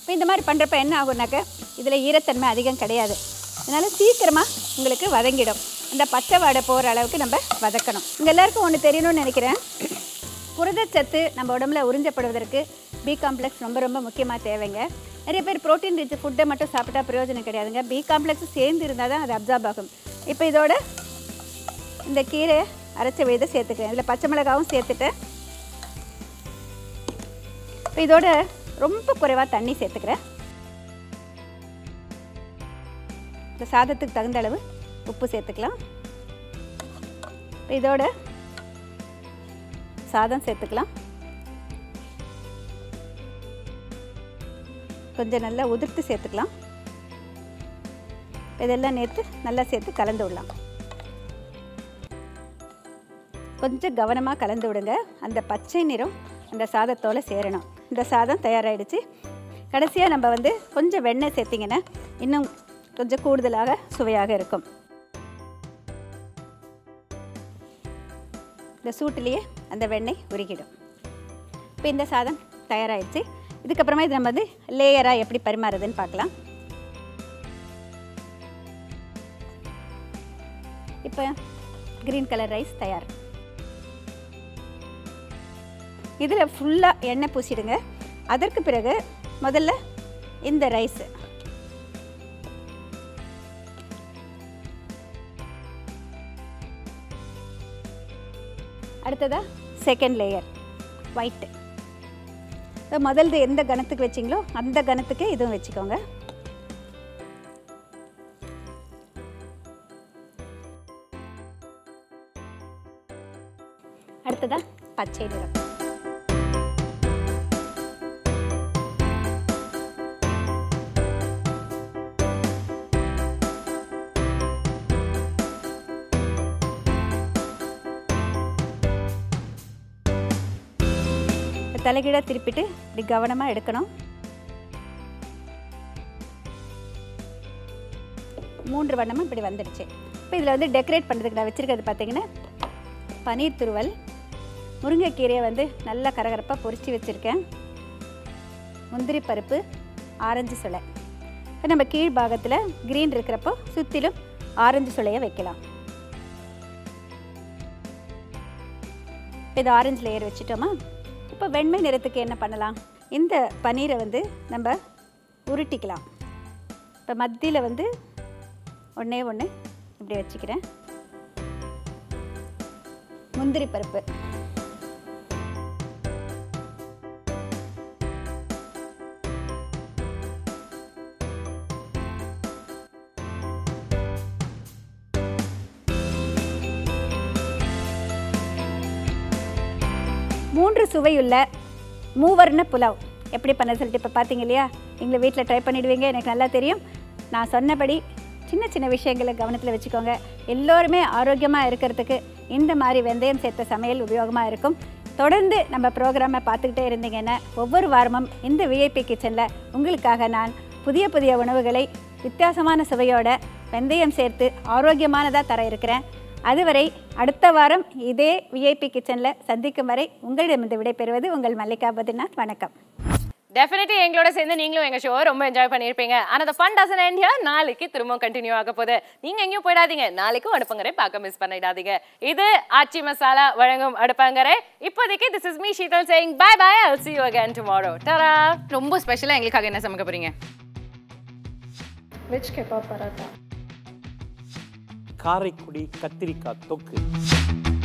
இப்போ இந்த மாதிரி பண்ணுறப்ப என்ன ஆகும்னாக்க இதில் ஈரத்தன்மை அதிகம் கிடையாது. அதனால் சீக்கிரமாக உங்களுக்கு வதங்கிடும். அந்த பச்சை வாடை போகிற அளவுக்கு நம்ம வதக்கணும். இங்கே எல்லாருக்கும் ஒன்று தெரியணும்னு நினைக்கிறேன். புரதச்சத்து நம்ம உடம்புல உறிஞ்சப்படுவதற்கு பி காம்ப்ளெக்ஸ் ரொம்ப ரொம்ப முக்கியமாக தேவைங்க. நிறைய பேர் ப்ரோட்டீன் ரிச் ஃபுட்டை மட்டும் சாப்பிட்டா பிரயோஜனம் கிடையாதுங்க. பி காம்ப்ளெக்ஸும் சேர்ந்து இருந்தால் தான் அது அப்சார்ப் ஆகும். இப்போ இதோட இந்த கீரை அரைச்ச விதை சேர்த்துக்கிறேன். இதில் பச்சை மிளகாவும் சேர்த்துட்டேன். இப்போ இதோட ரொம்ப குறைவாக தண்ணி சேர்த்துக்கிறேன். இந்த சாதத்துக்கு தகுந்த அளவு உப்பு சேர்த்துக்கலாம். இப்போ இதோட சாதம் சேர்த்துக்கலாம். கொஞ்சம் நல்லா உதிர்த்து சேர்த்துக்கலாம். இதெல்லாம் நேற்று நல்லா சேர்த்து கலந்து விடலாம். கொஞ்சம் கவனமாக கலந்து விடுங்க. அந்த பச்சை நிறம் அந்த சாதத்தோடு சேரணும். இந்த சாதம் தயாராகிடுச்சு. கடைசியாக நம்ம வந்து கொஞ்சம் வெண்ணெய் சேர்த்திங்கன்னா இன்னும் கொஞ்சம் கூடுதலாக சுவையாக இருக்கும். இந்த சூட்டிலேயே அந்த வெண்ணெய் உருகிடும். இப்போ இந்த சாதம் தயாராகிடுச்சு. இதுக்கப்புறமா இது நம்ம வந்து லேயராக எப்படி பரிமாறுதுன்னு பார்க்கலாம். இப்போ கிரீன் கலர் ரைஸ் தயார். இதில் ஃபுல்லாக எண்ணெய் பூசிடுங்க. அதற்கு பிறகு முதல்ல இந்த ரைஸ் அடுத்ததா செகண்ட் லேயர் ஒயிட். இப்போ முதல்ல எந்த கணத்துக்கு வச்சிங்களோ அந்த கணத்துக்கே இதுவும் வச்சுக்கோங்க. அடுத்ததா பச்சை நிறம். தலைகீழ திருப்பிட்டு இப்படி கவனமாக எடுக்கணும். மூன்று வண்ணமும் இப்படி வந்துடுச்சு. இப்போ இதில் வந்து டெக்கரேட் பண்ணுறதுக்கு நான் வச்சுருக்கிறது பார்த்திங்கன்னா பன்னீர் துருவல், முருங்கைக்கீரையை வந்து நல்லா கரகரப்பாக பொரித்து வச்சுருக்கேன், முந்திரி பருப்பு, ஆரஞ்சு சுளை. இப்போ நம்ம கீழ் பாகத்தில் க்ரீன் இருக்கிறப்போ சுற்றிலும் ஆரஞ்சு சுளையை வைக்கலாம். இப்போ இது ஆரஞ்சு லேயர் வச்சுட்டோமா. இப்போ வெண்மை நிறத்துக்கு என்ன பண்ணலாம், இந்த பன்னீரை வந்து நம்ம உருட்டிக்கலாம். இப்போ மத்தியில் வந்து ஒன்றே ஒன்று இப்படி வச்சுக்கிறேன். முந்திரி பருப்பு, மூன்று சுவையுள்ள மூவர்ண புலாவ் எப்படி பண்ண சொல்லிட்டு இப்போ பார்த்தீங்க இல்லையா. எங்களை வீட்டில் ட்ரை பண்ணிவிடுவீங்க, எனக்கு நல்லா தெரியும். நான் சொன்னபடி சின்ன சின்ன விஷயங்களை கவனத்தில் வச்சுக்கோங்க. எல்லோருமே ஆரோக்கியமாக இருக்கிறதுக்கு இந்த மாதிரி வெந்தயம் சேர்த்த சமையல் உபயோகமாக இருக்கும். தொடர்ந்து நம்ம ப்ரோக்ராமை பார்த்துக்கிட்டே இருந்தீங்கன்னா ஒவ்வொரு வாரமும் இந்த விஐபி கிச்சனில் உங்களுக்காக நான் புதிய புதிய உணவுகளை வித்தியாசமான சுவையோட வெந்தயம் சேர்த்து ஆரோக்கியமானதாக தர இருக்கிறேன். அதுவரை அடுத்த வாரம் இதே விஐபி கிச்சனில் சந்திக்கும் வரை உங்களிடமிருந்து விடைபெறுவது உங்கள் மல்லிகா பத்ரிநாத். வணக்கம். டெஃபினெட்லி எங்களோட சேர்ந்து நீங்களும் எங்கள் ஷோவை ரொம்ப என்ஜாய் பண்ணியிருப்பீங்க. ஆனால் ஃபன் டசன் எண்ட் ஹியர். நாளைக்கு திரும்ப கண்டினியூ ஆக போகுது. நீங்கள் எங்கேயும் போயிடாதீங்க. நாளைக்கும் அடுப்பங்கரை பார்க்க மிஸ் பண்ணிடாதீங்க. இது ஆச்சி மசாலா வழங்கும் அடுப்பங்கரை. இப்போதைக்கு this is me Sheetal saying bye bye. I'll see you again tomorrow. Tara. ரொம்ப ஸ்பெஷலாக எங்களுக்காக என்ன சமைக்க போகிறீங்க? வெஜ் கெபாப் பரோட்டா, காரைக்குடி கத்திரிக்காய் தொக்கு.